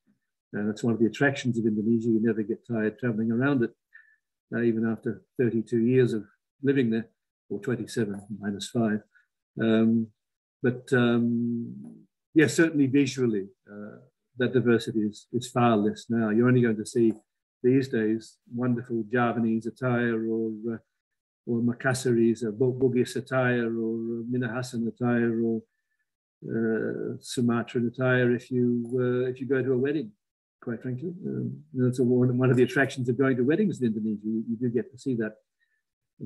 and that's one of the attractions of Indonesia, you never get tired traveling around it, uh, even after thirty-two years of living there, or twenty-seven minus five. Um, but um, yes, yeah, certainly visually, uh, that diversity is, is far less now. You're only going to see these days wonderful Javanese attire, or uh, or Makassarese, or Bugis attire, or Minahassan attire, or uh, Sumatran attire if you uh, if you go to a wedding. Quite frankly, um, that's a, one of the attractions of going to weddings in Indonesia. You, you do get to see that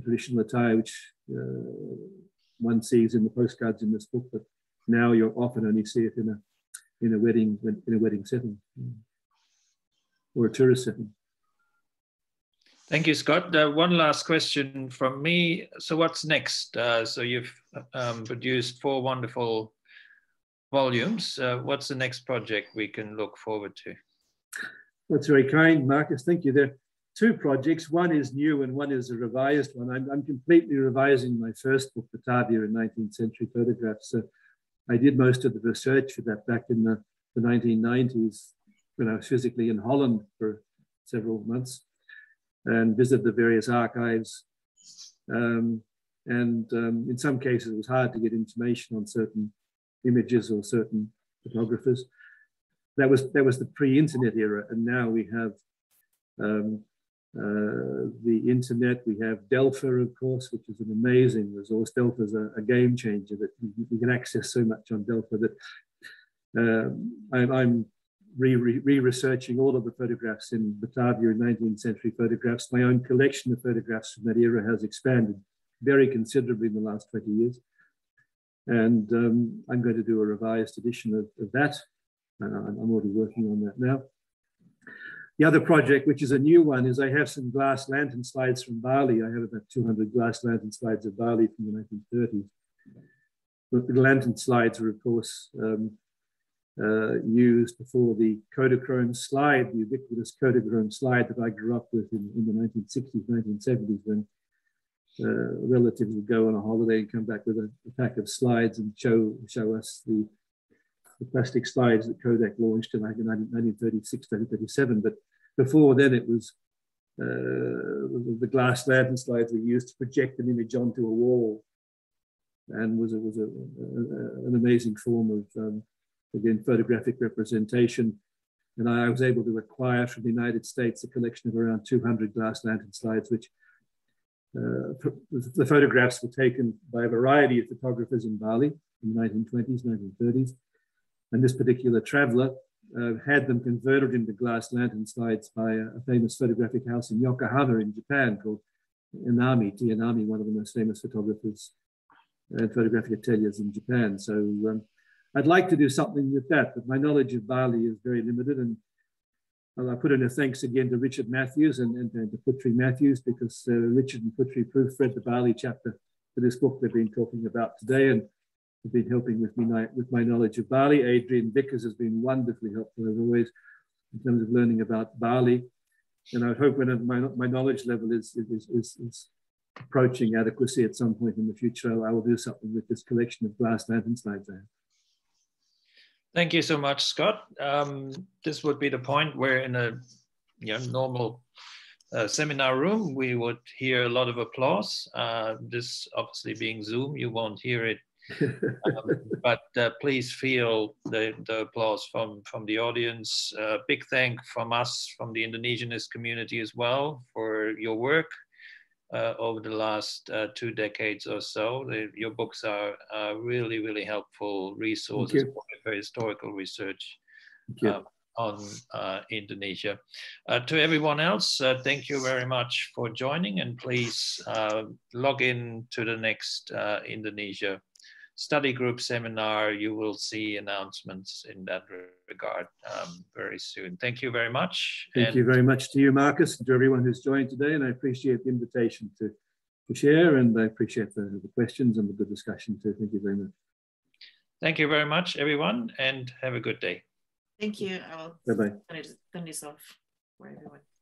traditional attire, which. Uh, one sees in the postcards in this book, but now you'll often only see it in a in a wedding in a wedding setting or a tourist setting. Thank you, Scott. Uh, one last question from me. So what's next? Uh, so you've um, produced four wonderful volumes. Uh, what's the next project we can look forward to? That's very kind, Marcus. Thank you. There are two projects. One is new and one is a revised one. I'm, I'm completely revising my first book, Batavia in nineteenth century Photographs. So I did most of the research for that back in the, the nineteen nineties when I was physically in Holland for several months and visited the various archives. Um, and um, in some cases, it was hard to get information on certain images or certain photographers. That was, that was the pre-internet era, and now we have um, Uh, the internet. We have Delpha, of course, which is an amazing resource. Delpha is a, a game changer that you can access so much on Delpha that um, I, I'm re-researching all of the photographs in Batavia in nineteenth century photographs. My own collection of photographs from that era has expanded very considerably in the last twenty years. And um, I'm going to do a revised edition of, of that. Uh, I'm already working on that now. The other project, which is a new one, is I have some glass lantern slides from Bali. I have about two hundred glass lantern slides of Bali from the nineteen thirties. But the lantern slides were, of course, um, uh, used before the Kodachrome slide, the ubiquitous Kodachrome slide that I grew up with in, in the nineteen sixties, nineteen seventies, when uh, relatives would go on a holiday and come back with a, a pack of slides and show, show us the the plastic slides that Kodak launched in like nineteen thirty-six, nineteen thirty-seven. But before then it was, uh, the glass lantern slides were used to project an image onto a wall, and was, it was a, a, an amazing form of, um, again, photographic representation. And I was able to acquire from the United States a collection of around two hundred glass lantern slides, which Uh, the photographs were taken by a variety of photographers in Bali in the nineteen twenties, nineteen thirties. And this particular traveler uh, had them converted into glass lantern slides by a, a famous photographic house in Yokohama in Japan called Inami, T. Inami, one of the most famous photographers and photographic ateliers in Japan. So um, I'd like to do something with that, but my knowledge of Bali is very limited. And I put in a thanks again to Richard Matthews and, and, and to Putri Matthews, because uh, Richard and Putri proofread the Bali chapter for this book they've been talking about today and have been helping with me with my knowledge of Bali. Adrian Vickers has been wonderfully helpful as always in terms of learning about Bali. And I hope when my, my knowledge level is, is, is, is approaching adequacy at some point in the future, I will do something with this collection of glass lanterns like that. Thank you so much, Scott. Um, this would be the point where in a you know, normal uh, seminar room, we would hear a lot of applause. Uh, this obviously being Zoom, you won't hear it, um, but uh, please feel the, the applause from, from the audience. Uh, big thank from us, from the Indonesianist community as well, for your work uh, over the last uh, two decades or so. The, your books are uh, really, really helpful resources for historical research um, on uh, Indonesia. Uh, to everyone else, uh, thank you very much for joining, and please uh, log in to the next uh, Indonesia study group seminar. You will see announcements in that regard um, very soon. Thank you very much. Thank and you very much to you, Marcus, and to everyone who's joined today, and I appreciate the invitation to, to share, and I appreciate the, the questions and the good discussion too. Thank you very much. Thank you very much, everyone, and have a good day. Thank you. I will turn it off for everyone.